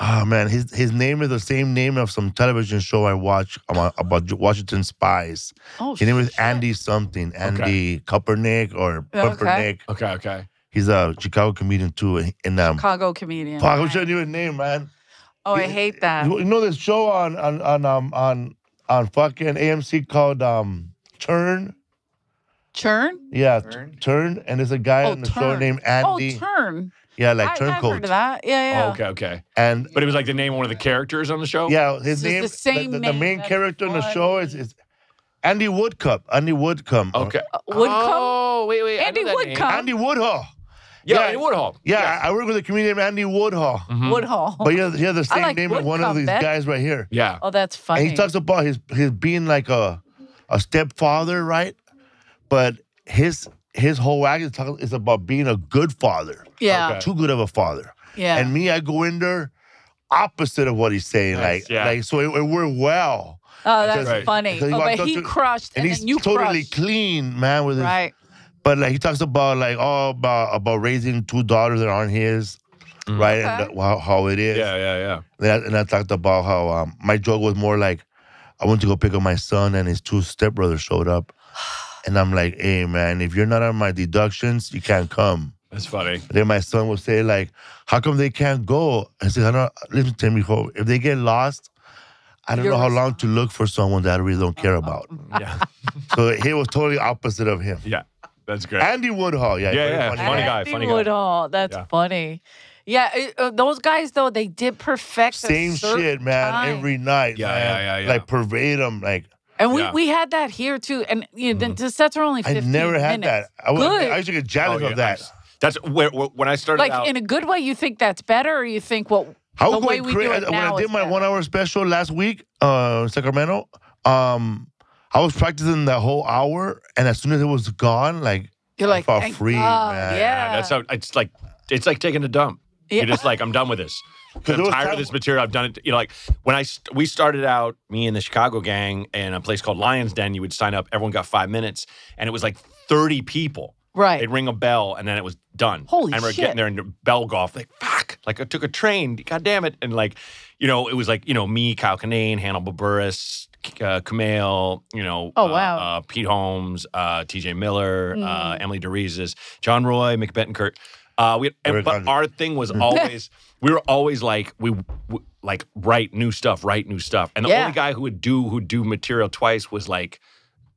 Oh man, his name is the same name of some television show I watch about Washington spies. Oh, his name was Andy something. Andy Kaepernick or Pumpernick. Okay, okay. He's a Chicago comedian too. And Chicago comedian. Fuck, I'm trying to do his name, man. Oh, I hate that. You know this show on fucking AMC called Turn? Churn? Yeah, Turn. And there's a guy on the show named Andy. Oh, Turn. Yeah, like Turncoat. I've heard of that. Yeah, yeah. Oh, okay, okay. And but it was like the name of one of the characters on the show. Yeah, his name. The same name. The main character on the show is Andy Woodcup. Andy Woodcomb. Okay. Woodcomb. Oh, wait. Andy Woodcomb. Andy Woodhull. Yeah, Andy Woodhull. Yeah, yes. I work with a comedian named Andy Woodhull. Mm-hmm. Woodhull. But he has the same name as one of these guys right here. Yeah. Oh, that's funny. And he talks about his being like a stepfather, right? But his whole act is about being a good father. Yeah. Okay. Too good of a father. Yeah. And me, I go in there opposite of what he's saying. Nice. Like, so it worked well. Oh, that's funny. Oh, but he crushed, and then you crushed. He's totally clean, man, with his... Right. But like he talks about like about raising two daughters that aren't his, right? Okay. And how it is. Yeah, yeah, yeah. And I talked about how my joke was more like I went to go pick up my son, and his two stepbrothers showed up. And I'm like, hey, man, if you're not on my deductions, you can't come. That's funny. Then my son would say, like, how come they can't go? I said, I don't, listen to me, if they get lost, I don't know how long to look for someone that I really don't care about. Yeah. So he was totally opposite of him. Yeah, that's great. Andy Woodhall. Yeah, yeah. Funny guy. Woodhall, that's funny. Yeah, those guys, though, they did perfect Same shit, man, every night. Yeah, man. Yeah. Like, verbatim, like. And we had that here, too. And you know, the sets are only 15 minutes. I never had that. I used to get jealous of that. That's when I started out. Like, in a good way, you think that's better, or you think, well, the way we do it now. When I did my one-hour special last week in Sacramento, I was practicing that whole hour, and as soon as it was gone, like, I felt free, man. Yeah, that's how, it's like taking a dump. Yeah. You're just like, I'm done with this. I'm tired of this material. I've done it. You know, like when we started out, me and the Chicago gang, in a place called Lion's Den. You would sign up. Everyone got 5 minutes, and it was like 30 people. Right. They'd ring a bell, and then it was done. Holy shit! I remember getting there and bell golf. Like fuck. Like I took a train. God damn it. And like, you know, it was like, you know, me, Kyle Kinane, Hannibal Buress, Kumail, you know, Pete Holmes, T.J. Miller, Emily DeRizes, John Roy, Mick Betancourt. But our thing was always, we were always like, we write new stuff. And the only guy who would do material twice was like,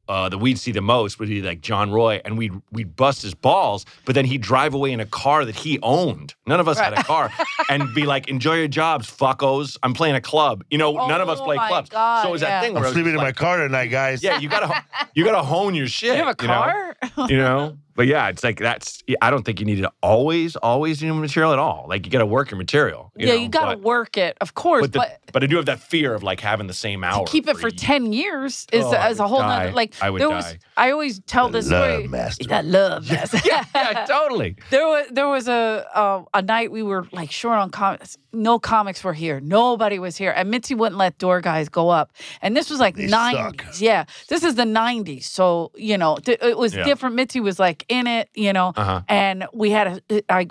that we'd see the most would be like John Roy, and we'd bust his balls, but then he'd drive away in a car that he owned. None of us had a car. And be like, enjoy your jobs, fuckos. I'm playing a club. You know, none of us play clubs. God, so it was that thing where I'm sleeping in my car tonight, guys. Yeah, you gotta hone your shit. You have a car? You know? But yeah, it's like that's, I don't think you need to always do material at all. Like you gotta work your material. You gotta work it, of course. But I do have that fear of like having the same hour. To keep it for 10 years is a whole nother, like. I would die. I always tell this story. That love master. Yeah, totally. There was a night we were like short on comics. No comics were here. Nobody was here. And Mitzi wouldn't let door guys go up. And this was like 90s. Suck. Yeah. This is the 90s. So, you know, it was different. Mitzi was like in it, you know. And we had why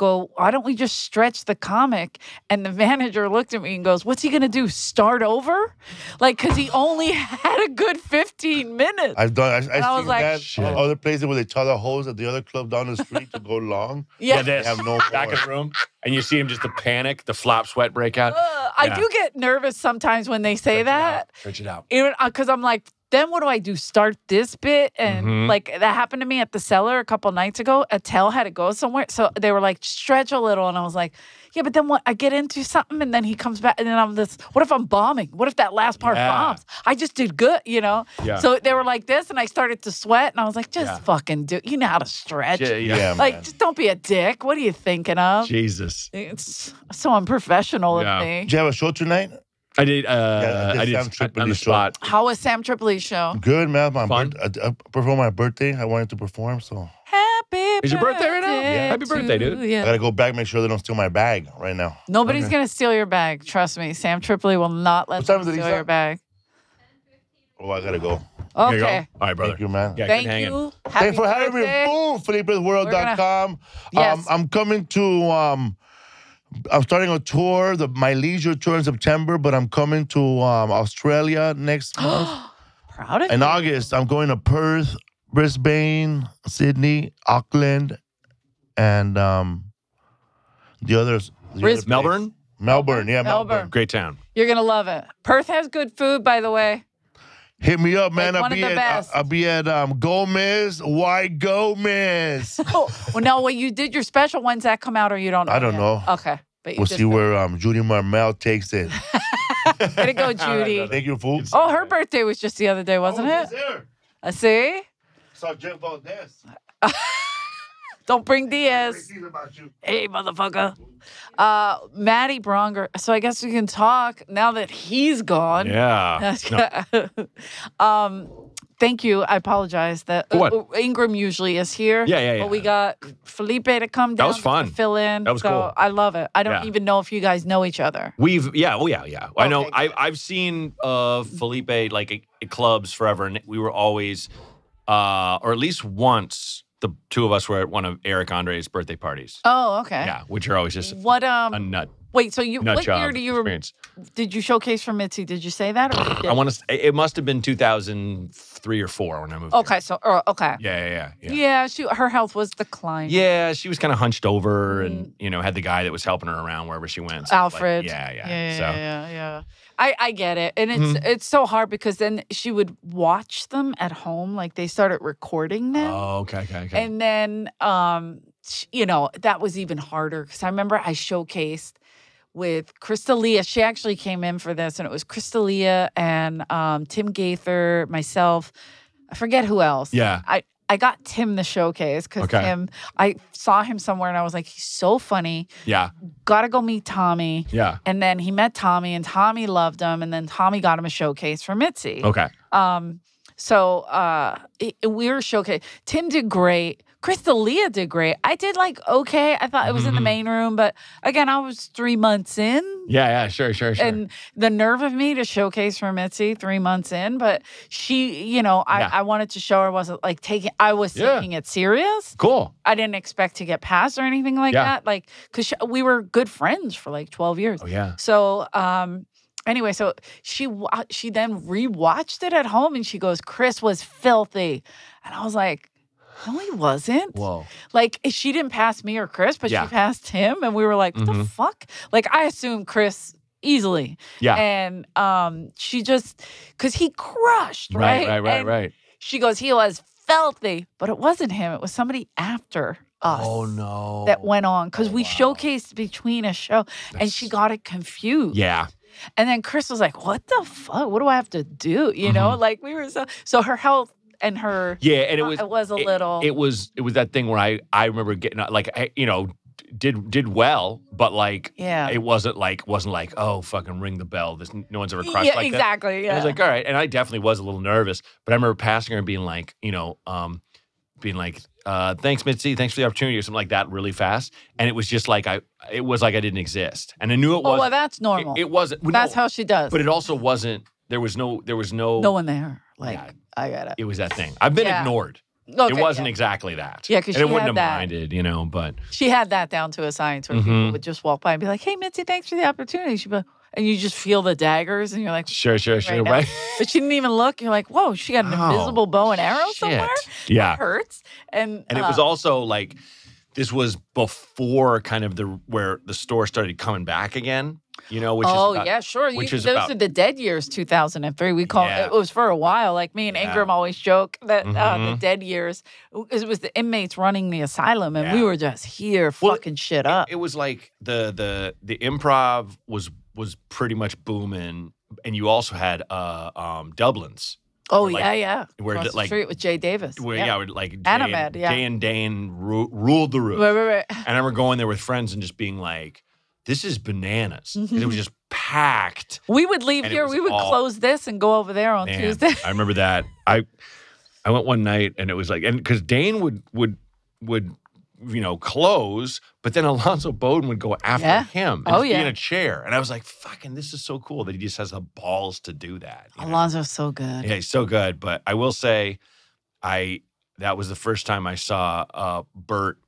don't we just stretch the comic? And the manager looked at me and goes, what's he going to do? Start over? Like, because he only had a good 15 minutes. I was like, that shit. Other places where they tell the hoes at the other club down the street to go long. Yeah. They have no back room. And you see him just the panic, the flop sweat breakout. I do get nervous sometimes when they say that. Stretch it out. Because I'm like, then what do I do? Start this bit? And like that happened to me at the Cellar a couple nights ago. Attell had to go somewhere. So they were like, stretch a little. And I was like, yeah, but then what? I get into something and then he comes back. And then I'm this, what if I'm bombing? What if that last part bombs? I just did good, you know? Yeah. So they were like this and I started to sweat. And I was like, just fucking do it. You know how to stretch. Yeah, like, man. Just don't be a dick. What are you thinking of? Jesus. It's so unprofessional of me. Did you have a show tonight? I did. I did Sam Tripoli's show. How was Sam Tripoli's show? Good, man. I performed my birthday. I wanted to perform, so. Is your birthday right now? Yeah. Happy birthday, dude. Yeah. I gotta go back, make sure they don't steal my bag right now. Nobody's gonna steal your bag. Trust me. Sam Tripoli will not let them steal your bag. Oh, I gotta go. Okay. Go. All right, brother. Thank you, man. Yeah, Thank you. Thanks for having me. Felipe'sWorld.com. Yes. I'm coming to... I'm starting a tour, my leisure tour in September, but I'm coming to Australia next month. Proud of you. In August, I'm going to Perth, Brisbane, Sydney, Auckland, and the others. Melbourne? Melbourne, yeah, Melbourne. Great town. You're going to love it. Perth has good food, by the way. Hit me up, man. I'll be at Gomez. Why Gomez? Well, you did your special. When's that come out, or you don't know? I don't know yet. Okay. But we'll see where Judy Marmel takes it. Let it go, Judy. Thank you, fool. Oh, her birthday was just the other day, wasn't it? There. I see. Saw Jeff Valdez. Don't bring Diaz. Hey, motherfucker. Matty Bronger. So I guess we can talk now that he's gone. Yeah. Thank you. I apologize that Ingram usually is here. Yeah. But we got Felipe to come down. That was fun. Fill in. That was cool. I love it. I don't even know if you guys know each other. Yeah. Okay. I know. I've seen Felipe like at clubs forever, and we were always, or at least once. The two of us were at one of Eric Andre's birthday parties. Oh, okay. Yeah, which are always just a nut. Wait, so you did you showcase for Mitzi? Did you say that? Or I want to. It must have been 2003 or 2004 when I moved. Okay, okay. Yeah. Her health was declining. Yeah, she was kind of hunched over, and you know, had the guy that was helping her around wherever she went. So Alfred. Like, yeah. I get it, and it's so hard because then she would watch them at home, like they started recording them. Oh, okay. And then, you know, that was even harder because I remember I showcased with Crystalia. She actually came in for this, and it was Crystalia and Tim Gaither, myself. I forget who else. Yeah. I got Tim the showcase because I saw him somewhere and I was like, he's so funny. Yeah. Gotta go meet Tommy. Yeah. And then he met Tommy and Tommy loved him. And then Tommy got him a showcase for Mitzi. Okay. So we were showcasing. Tim did great. Crystalia did great. I did like okay. I thought it was in the main room, but again, I was 3 months in. Yeah, sure. And the nerve of me to showcase for Mitzi 3 months in, but she, you know, I wanted to show her wasn't like taking. I was taking it serious. Cool. I didn't expect to get past or anything like that, like because we were good friends for like 12 years. Oh yeah. So anyway, so she then rewatched it at home and she goes, "Chris was filthy," and I was like. No, he wasn't. Whoa. Like, she didn't pass me or Chris, but she passed him. And we were like, what the fuck? Like, I assumed Chris easily. Yeah. And she just, because he crushed, right? Right. She goes, he was filthy. But it wasn't him. It was somebody after us. Oh, no. That went on. Because we showcased between a show. That's... And she got it confused. Yeah. And then Chris was like, what the fuck? What do I have to do? You know? Like, we were so her health. And her, yeah, and it was that thing where I remember getting like did well, but like it wasn't like oh fucking ring the bell. This no one's ever crushed like that. Yeah. And I was like all right, and I definitely was a little nervous, but I remember passing her and being like thanks Mitzi, thanks for the opportunity or something like that really fast, and it was just like I didn't exist, and I knew it was. Oh well, that's normal. It wasn't. That's how she does. But it also wasn't. There was no one there. Like I got it. It was that thing. I've been ignored. Okay, it wasn't exactly that. Yeah, because she wouldn't have minded, you know. But she had that down to a science where people would just walk by and be like, "Hey, Mitzi, thanks for the opportunity." She'd be like, and you just feel the daggers, and you're like, "Sure, right." But she didn't even look. You're like, "Whoa, she got an invisible bow and arrow somewhere." Yeah, that hurts. And it was also like this was before kind of where the store started coming back again. You know, which is about, yeah, sure. Which is those about, are the dead years, 2003. We call it was for a while. Like me and Ingram always joke that the dead years it was the inmates running the asylum, and we were just here fucking shit up. It was like the improv was pretty much booming, and you also had Dublin's. Oh like, yeah. Where across the street with Jay Davis. Where where, like Animad, Jay and Dane ruled the roof. Right. And I remember going there with friends and just being like. This is bananas. And it was just packed. We would leave here. We would close this and go over there on Tuesday. I remember that. I went one night and it was like, and because Dane would you know close, but then Alonzo Bowden would go after him. And be in a chair, and I was like, fucking, this is so cool that he just has the balls to do that. Alonzo's so good. Yeah, he's so good. But I will say, that was the first time I saw Bert,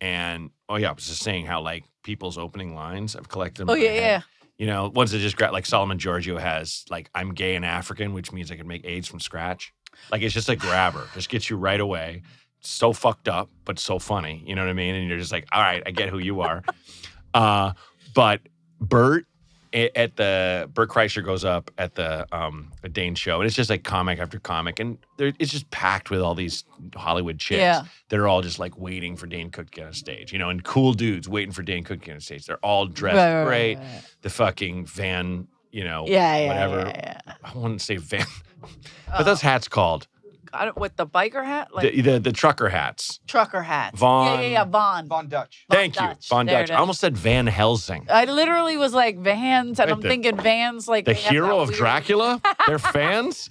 and I was just saying how like. People's opening lines. I've collected them. Oh, yeah. You know, ones that just grab, like Solomon Giorgio has, like, I'm gay and African, which means I can make AIDS from scratch. Like, it's just a grabber. Just gets you right away. So fucked up, but so funny. You know what I mean? And you're just like, all right, I get who you are. But Bert at the, Bert Kreischer goes up at the Dane show, and it's just like comic after comic. And it's just packed with all these Hollywood chicks that are all just like waiting for Dane Cook to get on stage, you know, and cool dudes waiting for Dane Cook to get on stage. They're all dressed great. Right. The fucking van, you know, whatever. Yeah. I wouldn't say van, but those hats called. With the biker hat? Like the trucker hats. Trucker hats. Von. Yeah, Von. Von Dutch. Thank you. Von Dutch. I almost said Van Helsing. I literally was like Vans, and I'm thinking Vans like... The hero of Dracula? They're fans?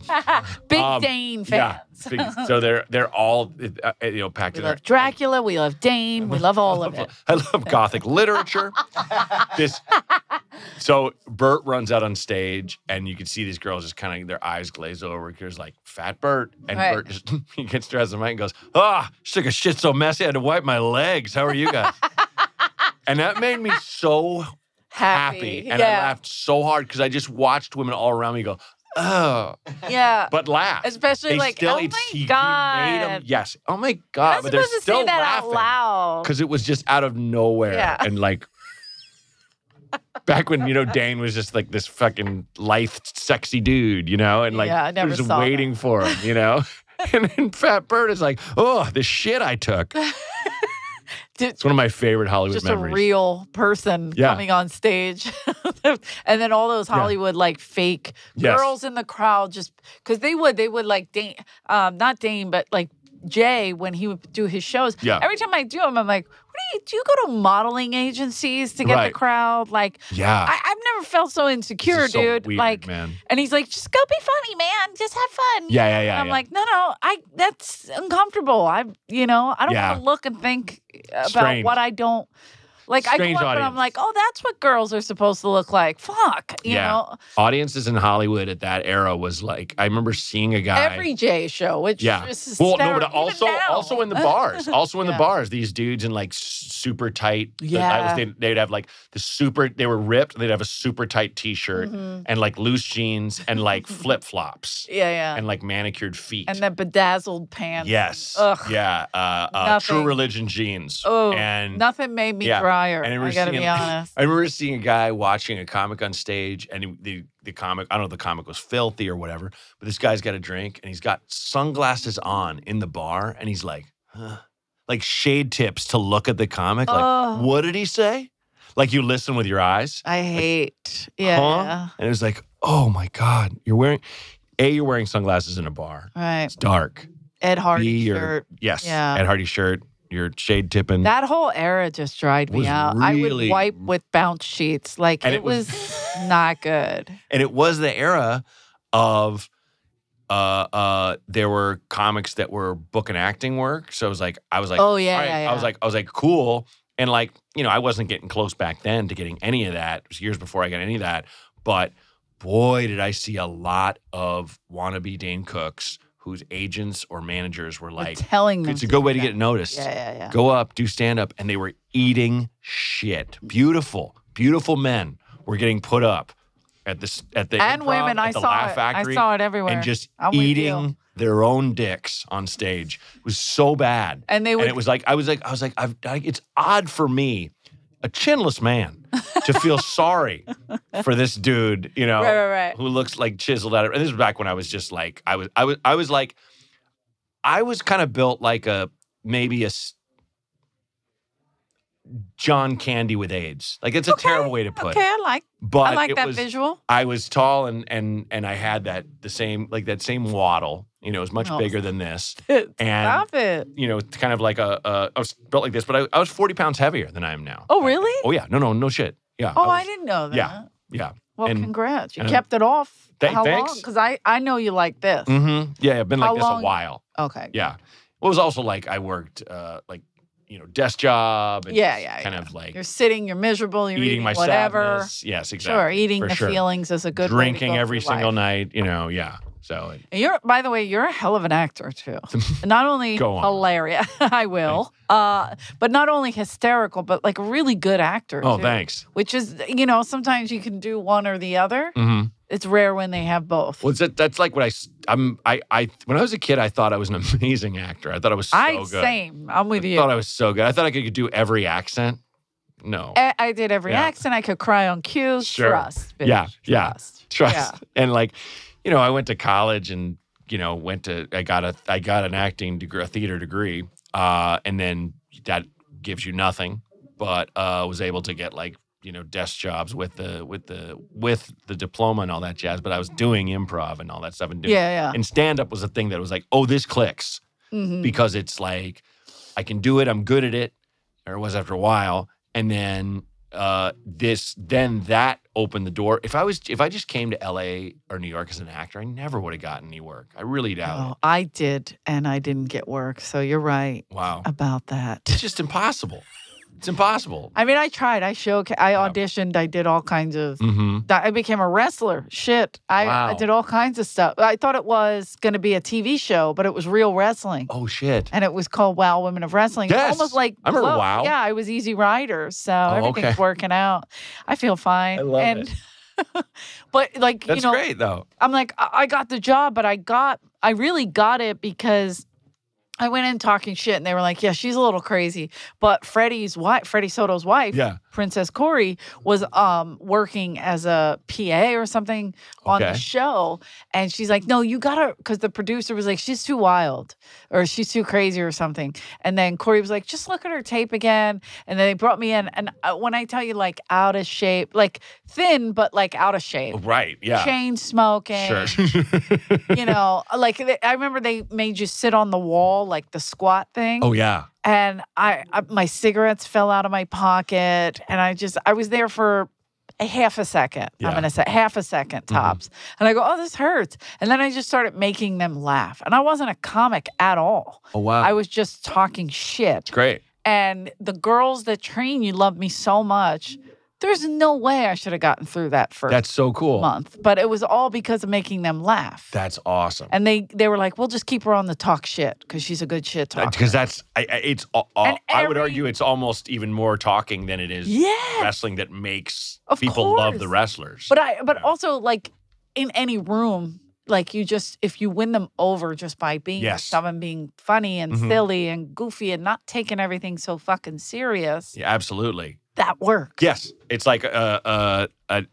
Big Dane fans. Yeah. So they're all packed in there. We love Dracula, we love Dane, we love all of it. I love Gothic literature. So Bert runs out on stage, and you can see these girls just kind of, their eyes glaze over. There's like, fat Bert. And Bert just, he gets dressed in the mic and goes, took a shit so messy I had to wipe my legs. How are you guys? And that made me so happy. And I laughed so hard because I just watched women all around me go, oh. Yeah. But laugh. Especially they like, still, oh my God. Made them, yes. Oh my God. You're not but they're supposed to still say that laughing out loud. Because it was just out of nowhere. Yeah. And like, back when, you know, Dane was just like this fucking lithe, sexy dude, you know? And like, yeah, I never was saw waiting that. For him, you know? And then Fat Bird is like, oh, the shit I took. It's one of my favorite Hollywood just memories. Just a real person coming on stage. And then all those Hollywood, like, fake girls in the crowd just... Because they would like, Dane, not Dane, but, like, Jay, when he would do his shows. Yeah. Every time I do them, I'm like, what do you go to modeling agencies to get the crowd? Like, I've never felt so insecure, so dude. Weird, like, man. And he's like, just go be funny, man. Just have fun. Yeah. And I'm like, no, that's uncomfortable. I don't want to look and think about what I don't. Like, strange I go up and I'm like, oh, that's what girls are supposed to look like. Fuck, you know? Audiences in Hollywood at that era was like, I remember seeing a guy. Every Jay show, which is well, no, but also in the bars. Also in the bars, these dudes in, like, super tight. Yeah. They'd have, like, they were ripped. And they'd have a super tight T-shirt and, like, loose jeans and, like, flip-flops. Yeah. And, like, manicured feet. And the bedazzled pants. Yes. Ugh. Yeah. True Religion jeans. Oh, and nothing made me cry. And I gotta be honest. I remember seeing a guy watching a comic on stage, and the comic, I don't know if the comic was filthy or whatever, but this guy's got a drink, and he's got sunglasses on in the bar, and he's like, huh? Like shade tips to look at the comic. Like, what did he say? Like you listen with your eyes. I hate. Like, huh? And it was like, oh my God. You're wearing sunglasses in a bar. Right. It's dark. Ed Hardy shirt. Yes. Yeah. Ed Hardy shirt. Your shade tipping. That whole era just dried me out. Really, I would wipe with bounce sheets. Like, it was not good. And it was the era of, there were comics that were book and acting work. So I was like, oh, yeah, all right. Yeah. I was like, cool. And like, you know, I wasn't getting close back then to getting any of that. It was years before I got any of that. But boy, did I see a lot of wannabe Dane Cooks whose agents or managers were like, telling them it's a good way to get noticed. Yeah. Go up, do stand-up, and they were eating shit. Beautiful, beautiful men were getting put up at the and improv, women. I saw it. Factory, I saw it everywhere. And just eating their own dicks on stage. It was so bad. And they would. And it was like I was like it's odd for me, a chinless man, to feel sorry for this dude, you know, who looks like chiseled out of. And this was back when I was just like, I was kind of built like maybe a John Candy with AIDS. Like it's a terrible way to put it. Okay, I like that visual. I was tall and I had that same waddle. You know, it was much bigger than this. And, stop it. You know, kind of like I was built like this, but I was 40 pounds heavier than I am now. Oh, really? Oh, yeah. No shit. Yeah. Oh, I didn't know that. Yeah. Well, congrats. You kept it off. How long? Because I know you like this. Mm-hmm. Yeah, I've been like this a while. Okay. Yeah. Well, it was also like I worked like, you know, desk job. And kind of like. You're sitting, you're miserable, you're eating my whatever. Sadness. Yes, exactly. Sure, eating for the feelings is a good drinking way to go every single night, you know, So by the way, you're a hell of an actor too. Not only hilarious, I will, but not only hysterical, but like a really good actor. Oh, too, thanks. Which is, you know, sometimes you can do one or the other. Mm-hmm. It's rare when they have both. Well, that's like what I when I was a kid, I thought I was an amazing actor. I thought I was so good. Same. I'm with you. I thought I was so good. I thought I could do every accent. No. I did every accent. I could cry on cue. Sure. Trust. Bitch. Trust. Yeah. And like. You know, I went to college and, you know, I got an acting degree, a theater degree, and then that gives you nothing, but was able to get like, you know, desk jobs with the diploma and all that jazz, but I was doing improv and all that stuff and and stand-up was a thing that was like, oh, this clicks because it's like, I can do it, I'm good at it, or it was after a while, and then that opened the door. If I just came to LA or New York as an actor, I never would have gotten any work. I really doubt it. I did, and I didn't get work. So you're right about that. It's just impossible. It's impossible. I mean, I tried. I auditioned. I did all kinds of... I became a wrestler. Shit. I did all kinds of stuff. I thought it was going to be a TV show, but it was real wrestling. Oh, shit. And it was called Wow Women of Wrestling. Yes. Almost like... I remember Wow. Yeah, I was Easy Rider, so everything's working out. I feel fine. I love it. But like, that's great though. I'm like, I got the job, but I really got it because I went in talking shit and they were like, yeah, she's a little crazy. But Freddie's wife, Freddie Soto's wife, Princess Corey, was working as a PA or something on the show. And she's like, no, you gotta, because the producer was like, she's too wild or she's too crazy or something. And then Corey was like, just look at her tape again. And then they brought me in. And when I tell you, like, out of shape, like thin, but like out of shape. Right. Yeah. Chain smoking. Sure. You know, like I remember they made you sit on the wall, like the squat thing. Oh, yeah. And my cigarettes fell out of my pocket. And I was there for a half a second. Yeah. I'm going to say half a second tops. And I go, oh, this hurts. And then I just started making them laugh. And I wasn't a comic at all. Oh, wow. I was just talking shit. Great. And the girls that train you love me so much. There's no way I should have gotten through that first month. But it was all because of making them laugh. That's awesome. And they were like, we'll just keep her on the talk shit because she's a good shit talker. Because that's, I would argue it's almost even more talking than it is wrestling that makes people love the wrestlers. But also like in any room, like you just, if you win them over just by being yourself and being funny and silly and goofy and not taking everything so fucking serious. Yeah, absolutely. That works. Yes. It's like an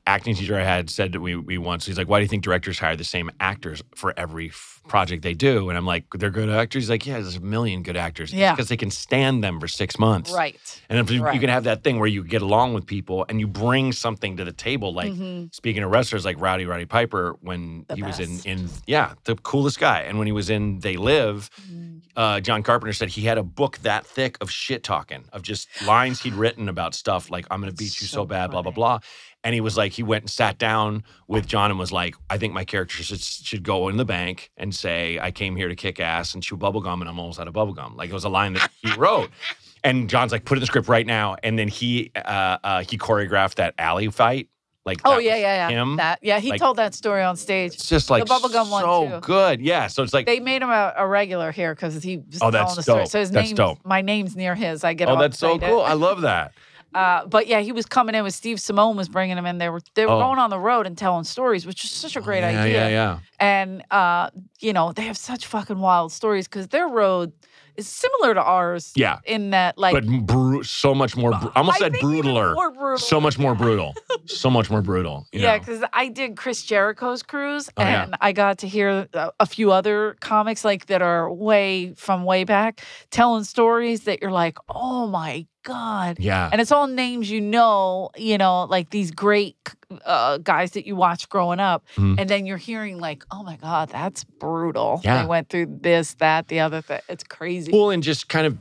acting teacher I had said to me once. He's like, why do you think directors hire the same actors for every project they do? And I'm like, they're good actors? He's like, yeah, there's a million good actors. Yeah. Because they can stand them for 6 months. Right. And if you can have that thing where you get along with people and you bring something to the table. Like, speaking of wrestlers, like Rowdy Piper, when he was the coolest guy. And when he was in They Live, John Carpenter said he had a book that thick of shit talking, of just lines he'd written about stuff like, I'm going to beat you so bad, blah, blah, blah. And he was like, he went and sat down with John and was like, I think my character should go in the bank and say, I came here to kick ass and chew bubblegum and I'm almost out of bubblegum. Like, it was a line that he wrote. And John's like, put it in the script right now. And then he choreographed that alley fight. Like, oh, yeah. Him. He told that story on stage. It's just like the bubblegum one too. Good. Yeah. So it's like they made him a regular here because he was telling the story. So his my name's near his. I get all that's so cool. I love that. But yeah, he was coming in with Steve Simone was bringing him in. They were going on the road and telling stories, which is such a great idea. Yeah. And they have such fucking wild stories because their road is similar to ours. Yeah. In that, like, but so much more. I almost said brutaler. So much more brutal. So much more brutal. Yeah, because I did Chris Jericho's cruise, and I got to hear a few other comics like that are way back telling stories that you're like, oh my God. Yeah. And it's all names like these great guys that you watch growing up. And then you're hearing like, oh my God, that's brutal. Yeah. They went through this, that, the other thing. It's crazy. Well, and just kind of,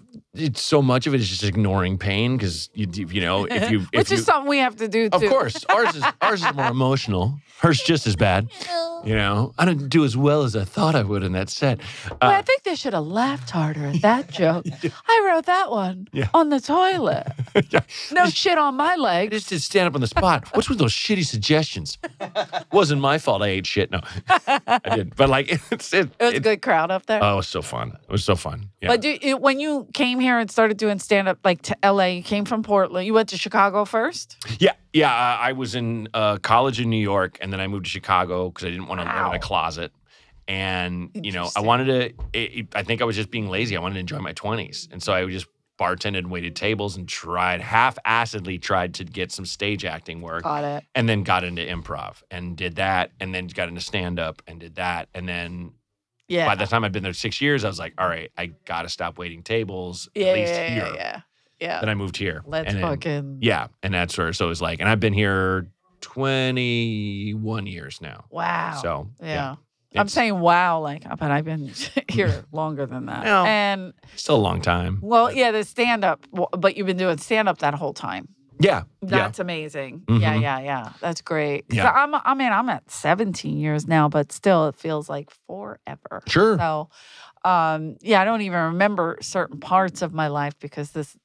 so much of it is just ignoring pain because, if you... Which is something we have to do too. Of course. Ours is more emotional. Hers just as bad. I didn't do as well as I thought I would in that set. Well, I think they should have laughed harder at that joke. I wrote that one on the toilet. No shit on my legs. I just did stand up on the spot. What's with those shitty suggestions? Wasn't my fault I ate shit. No, I did. But like, it was a good crowd up there. Oh, it was so fun. It was so fun. Yeah. But when you came here and started doing stand-up like to LA, you came from Portland. You went to Chicago first? Yeah, I was in college in New York, and then I moved to Chicago because I didn't want to live in a closet. And, I wanted to, I think I was just being lazy. I wanted to enjoy my 20s. And so I just bartended and waited tables and half-assedly tried to get some stage acting work. Got it. And then got into improv and did that, and then got into stand-up and did that. And then by the time I'd been there 6 years, I was like, all right, I got to stop waiting tables at least here. Yeah. Then I moved here. And that's where, so it was like, and I've been here 21 years now. Wow. So, yeah. I'm saying wow, like, but I've been here longer than that. No, and still a long time. Well, the stand-up, but you've been doing stand-up that whole time. Yeah. That's amazing. Yeah. That's great. Yeah. I'm at 17 years now, but still it feels like forever. Sure. So, I don't even remember certain parts of my life because this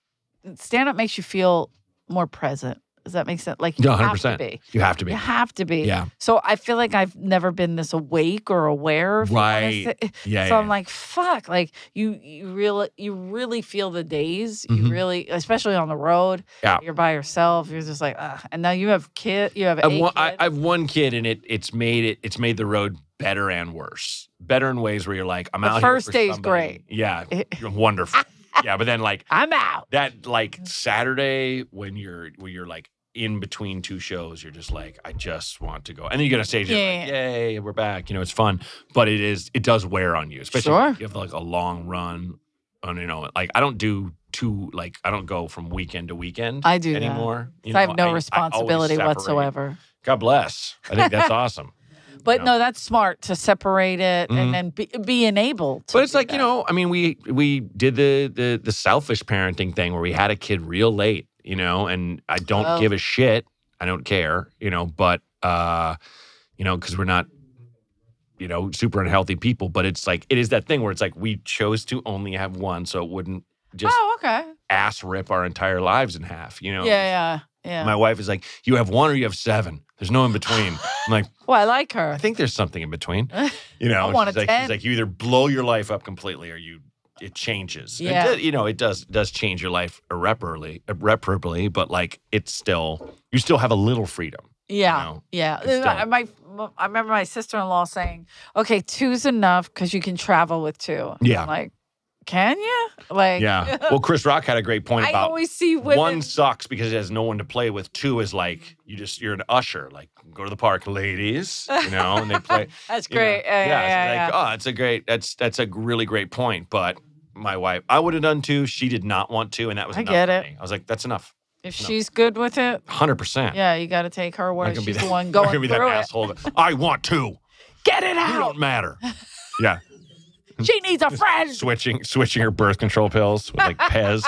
stand-up makes you feel more present. Does that make sense? Like, you 100%. Have to be. You have to be. You have to be. Yeah. So I feel like I've never been this awake or aware. Right. Yeah. So I'm like, fuck. Like, you really feel the days. Mm-hmm. You really, especially on the road. Yeah. You're by yourself. You're just like, ugh. And now you have kid. You have I have one kid, and it's made the road better and worse. Better in ways where you're like, I'm the out. First here for day's somebody. Great. Yeah. You're wonderful. Yeah, but then like I'm out. That like Saturday when you're like in between two shows, you're just like, I just want to go. And then you get on stage and you're like, yay, we're back. You know, it's fun. But it does wear on you. Especially if you have like a long run on, you know, like I don't go from weekend to weekend anymore. You know, I have no responsibility whatsoever. God bless. I think that's awesome. But no, that's smart to separate it and then be enabled to. But it's like, that. You know, I mean, we did the selfish parenting thing where we had a kid real late, you know, and I don't give a shit. I don't care, you know, but, you know, because we're not, you know, super unhealthy people. But it's like, it is that thing where it's like we chose to only have one so it wouldn't just ass rip our entire lives in half, you know? Yeah, yeah, yeah. My wife is like, you have one or you have seven. There's no in between. I'm like, well, I like her. I think there's something in between. You know, she's like, you either blow your life up completely or it changes. Yeah. It does change your life irreparably, but like you still have a little freedom. Yeah. You know? Yeah. I remember my sister-in-law saying, okay, two's enough because you can travel with two. Yeah. I'm like, can you? Like, yeah. Well, Chris Rock had a great point about. I always see women. One sucks because it has no one to play with. Two is like you're an usher. Like, go to the park, ladies. You know, and they play. That's great. Yeah. Oh, it's a great. That's a really great point. But my wife, I would have done two. She did not want to, and that was. I enough get it. For me. I was like, that's enough. If she's good with it, 100%. Yeah, you got to take her word. She's the one going through it. That asshole. I want two. Get it out. You don't matter. Yeah. She needs a friend. Switching her birth control pills with like Pez.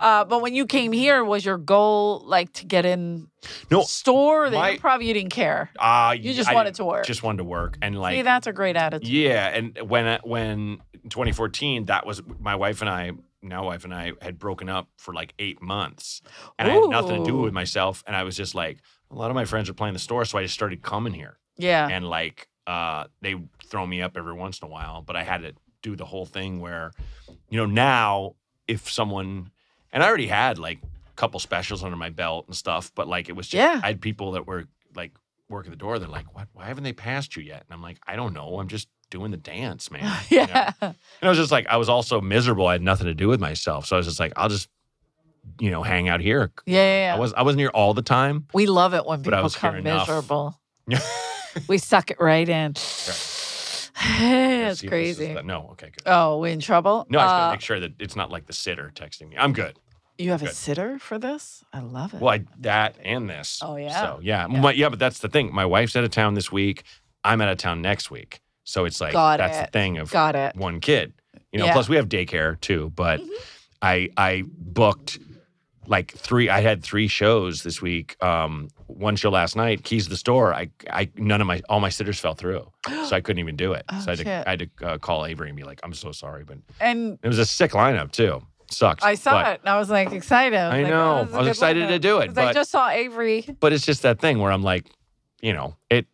But when you came here, was your goal like to get in the store? Probably you didn't care. You just wanted to work. Just wanted to work, and like, see, that's a great attitude. Yeah, and when 2014, that was my wife and I. Now wife and I had broken up for like 8 months, and I had nothing to do with myself, and I was just like, a lot of my friends are playing the store, so I just started coming here. Yeah, and like. They throw me up every once in a while, but I had to do the whole thing where, you know, now if someone, and I already had like a couple specials under my belt and stuff, but like it was just, I had people that were like working the door. They're like, what? Why haven't they passed you yet? And I'm like, I don't know. I'm just doing the dance, man. Yeah. You know? And I was just like, I was also miserable. I had nothing to do with myself. So I was just like, I'll just, you know, hang out here. Yeah. I wasn't here all the time. We love it when people come miserable. Yeah. We suck it right in. That's crazy. No, okay, good. Oh, we in trouble? No, I just gotta make sure that it's not like the sitter texting me. I'm good. You have a sitter for this? I love it. Well, that and this. Oh, yeah? So, yeah. But that's the thing. My wife's out of town this week. I'm out of town next week. So it's like, that's the thing of one kid. You know, plus we have daycare too, but I booked... Like I had three shows this week. One show last night, Keys to the Store. All my sitters fell through, so I couldn't even do it. Oh, so I had to call Avery and be like, "I'm so sorry," but it was a sick lineup too. Sucks. I saw it and I was like excited. I know. I was excited to do it. But I just saw Avery. But it's just that thing where I'm like, you know, it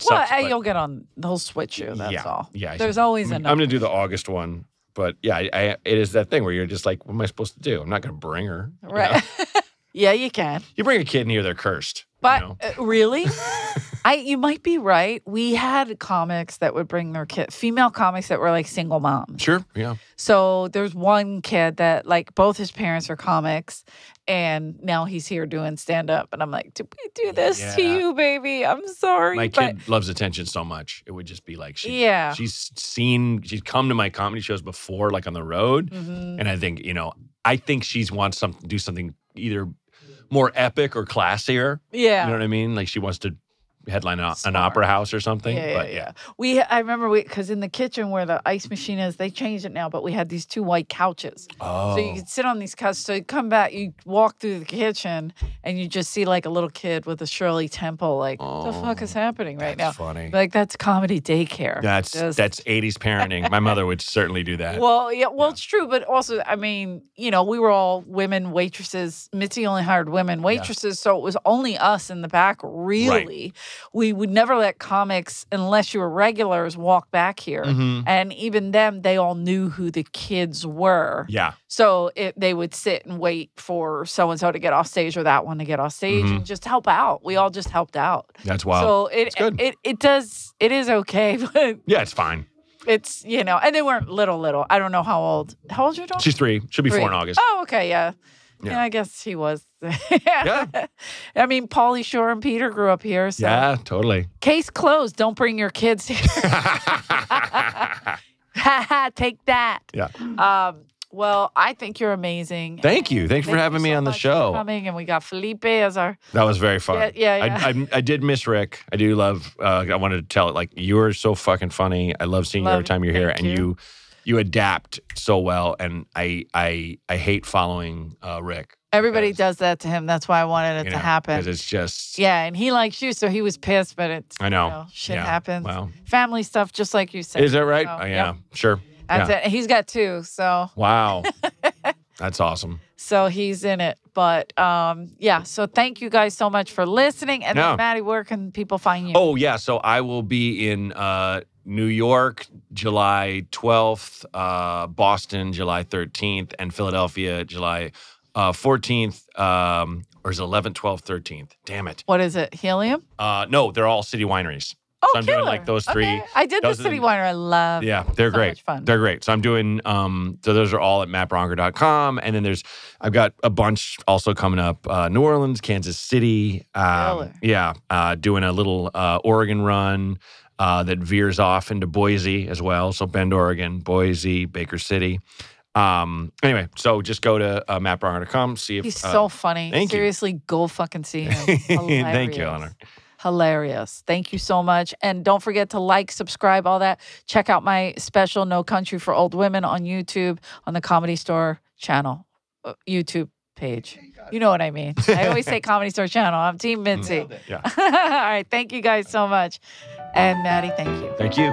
sucks. Well, you'll get on. They'll switch you. That's all. Yeah. There's always another. I'm gonna do the August one. But yeah, it is that thing where you're just like, what am I supposed to do? I'm not going to bring her. Right. You know? Yeah, you can. You bring a kid in here, they're cursed. But you know? Really? You might be right. We had comics that would bring their kid, female comics that were like single moms. Sure, yeah. So there's one kid that like both his parents are comics and now he's here doing stand-up. And I'm like, did we do this to you, baby? I'm sorry. My kid loves attention so much. It would just be like, she's come to my comedy shows before, like on the road. Mm-hmm. And I think, you know, she wants to do something either more epic or classier. Yeah. You know what I mean? Like she wants to headline an opera house or something. Yeah. I remember because in the kitchen where the ice machine is, they changed it now, but we had these two white couches. Oh. So you could sit on these couches. So you come back, you walk through the kitchen, and you just see like a little kid with a Shirley Temple, like, what the fuck is happening right now? That's funny. Like, that's comedy daycare. That's 80s parenting. My mother would certainly do that. Well, it's true, but also, I mean, you know, we were all women waitresses. Mitzi only hired women waitresses, so it was only us in the back, really. Right. We would never let comics, unless you were regulars, walk back here. Mm-hmm. And even them, they all knew who the kids were. Yeah. So they would sit and wait for so-and-so to get off stage or that one to get off stage and just help out. We all just helped out. That's wild. So it's good. It is okay. But yeah, it's fine. It's, you know, and they weren't little. I don't know how old. How old's your daughter? She's 3. She'll be 4 in August. Oh, okay, yeah. Yeah, I guess he was. Yeah. I mean, Pauly Shore and Peter grew up here. So. Yeah, totally. Case closed. Don't bring your kids here. Take that. Yeah. Well, I think you're amazing. Thank you. Thanks for having me on the show. Coming, and we got Felipe as our. That was very fun. Yeah. I did miss Rick. I do love. I wanted to tell it like you are so fucking funny. I love seeing you every time you're here, and you adapt so well. And I hate following Rick. Everybody does that to him. That's why I wanted it to happen. Because it's just... Yeah, and he likes you, so he was pissed, but it's... I know. You know, shit happens. Well, family stuff, just like you said. Is that right? So, yeah, sure. That's it. He's got 2, so... Wow. That's awesome. So he's in it. But, yeah, so thank you guys so much for listening. And then, Maddie, where can people find you? Oh, yeah, so I will be in... New York, July 12th, Boston, July 13th, and Philadelphia, July 14th, or is it 11th, 12th, 13th? Damn it. What is it, Helium? No, they're all city wineries. Oh, so I'm doing like those 3. Okay. I did the city winery. I love them. Yeah, they're great. So much fun. They're great. So I'm doing, so those are all at mattbronger.com. And then I've got a bunch also coming up. New Orleans, Kansas City. Doing a little Oregon run. That veers off into Boise as well. So Bend, Oregon, Boise, Baker City. Anyway, so just go to mattbronger.com. See if he's so funny. Seriously, go fucking see him. Thank you, Honor. Hilarious. Thank you so much. And don't forget to like, subscribe, all that. Check out my special No Country for Old Women on YouTube on the Comedy Store channel, YouTube page. You know what I mean. I always say Comedy Store channel. I'm Team Mitzi. Yeah. All right. Thank you guys so much. And Maddie, thank you. Thank you.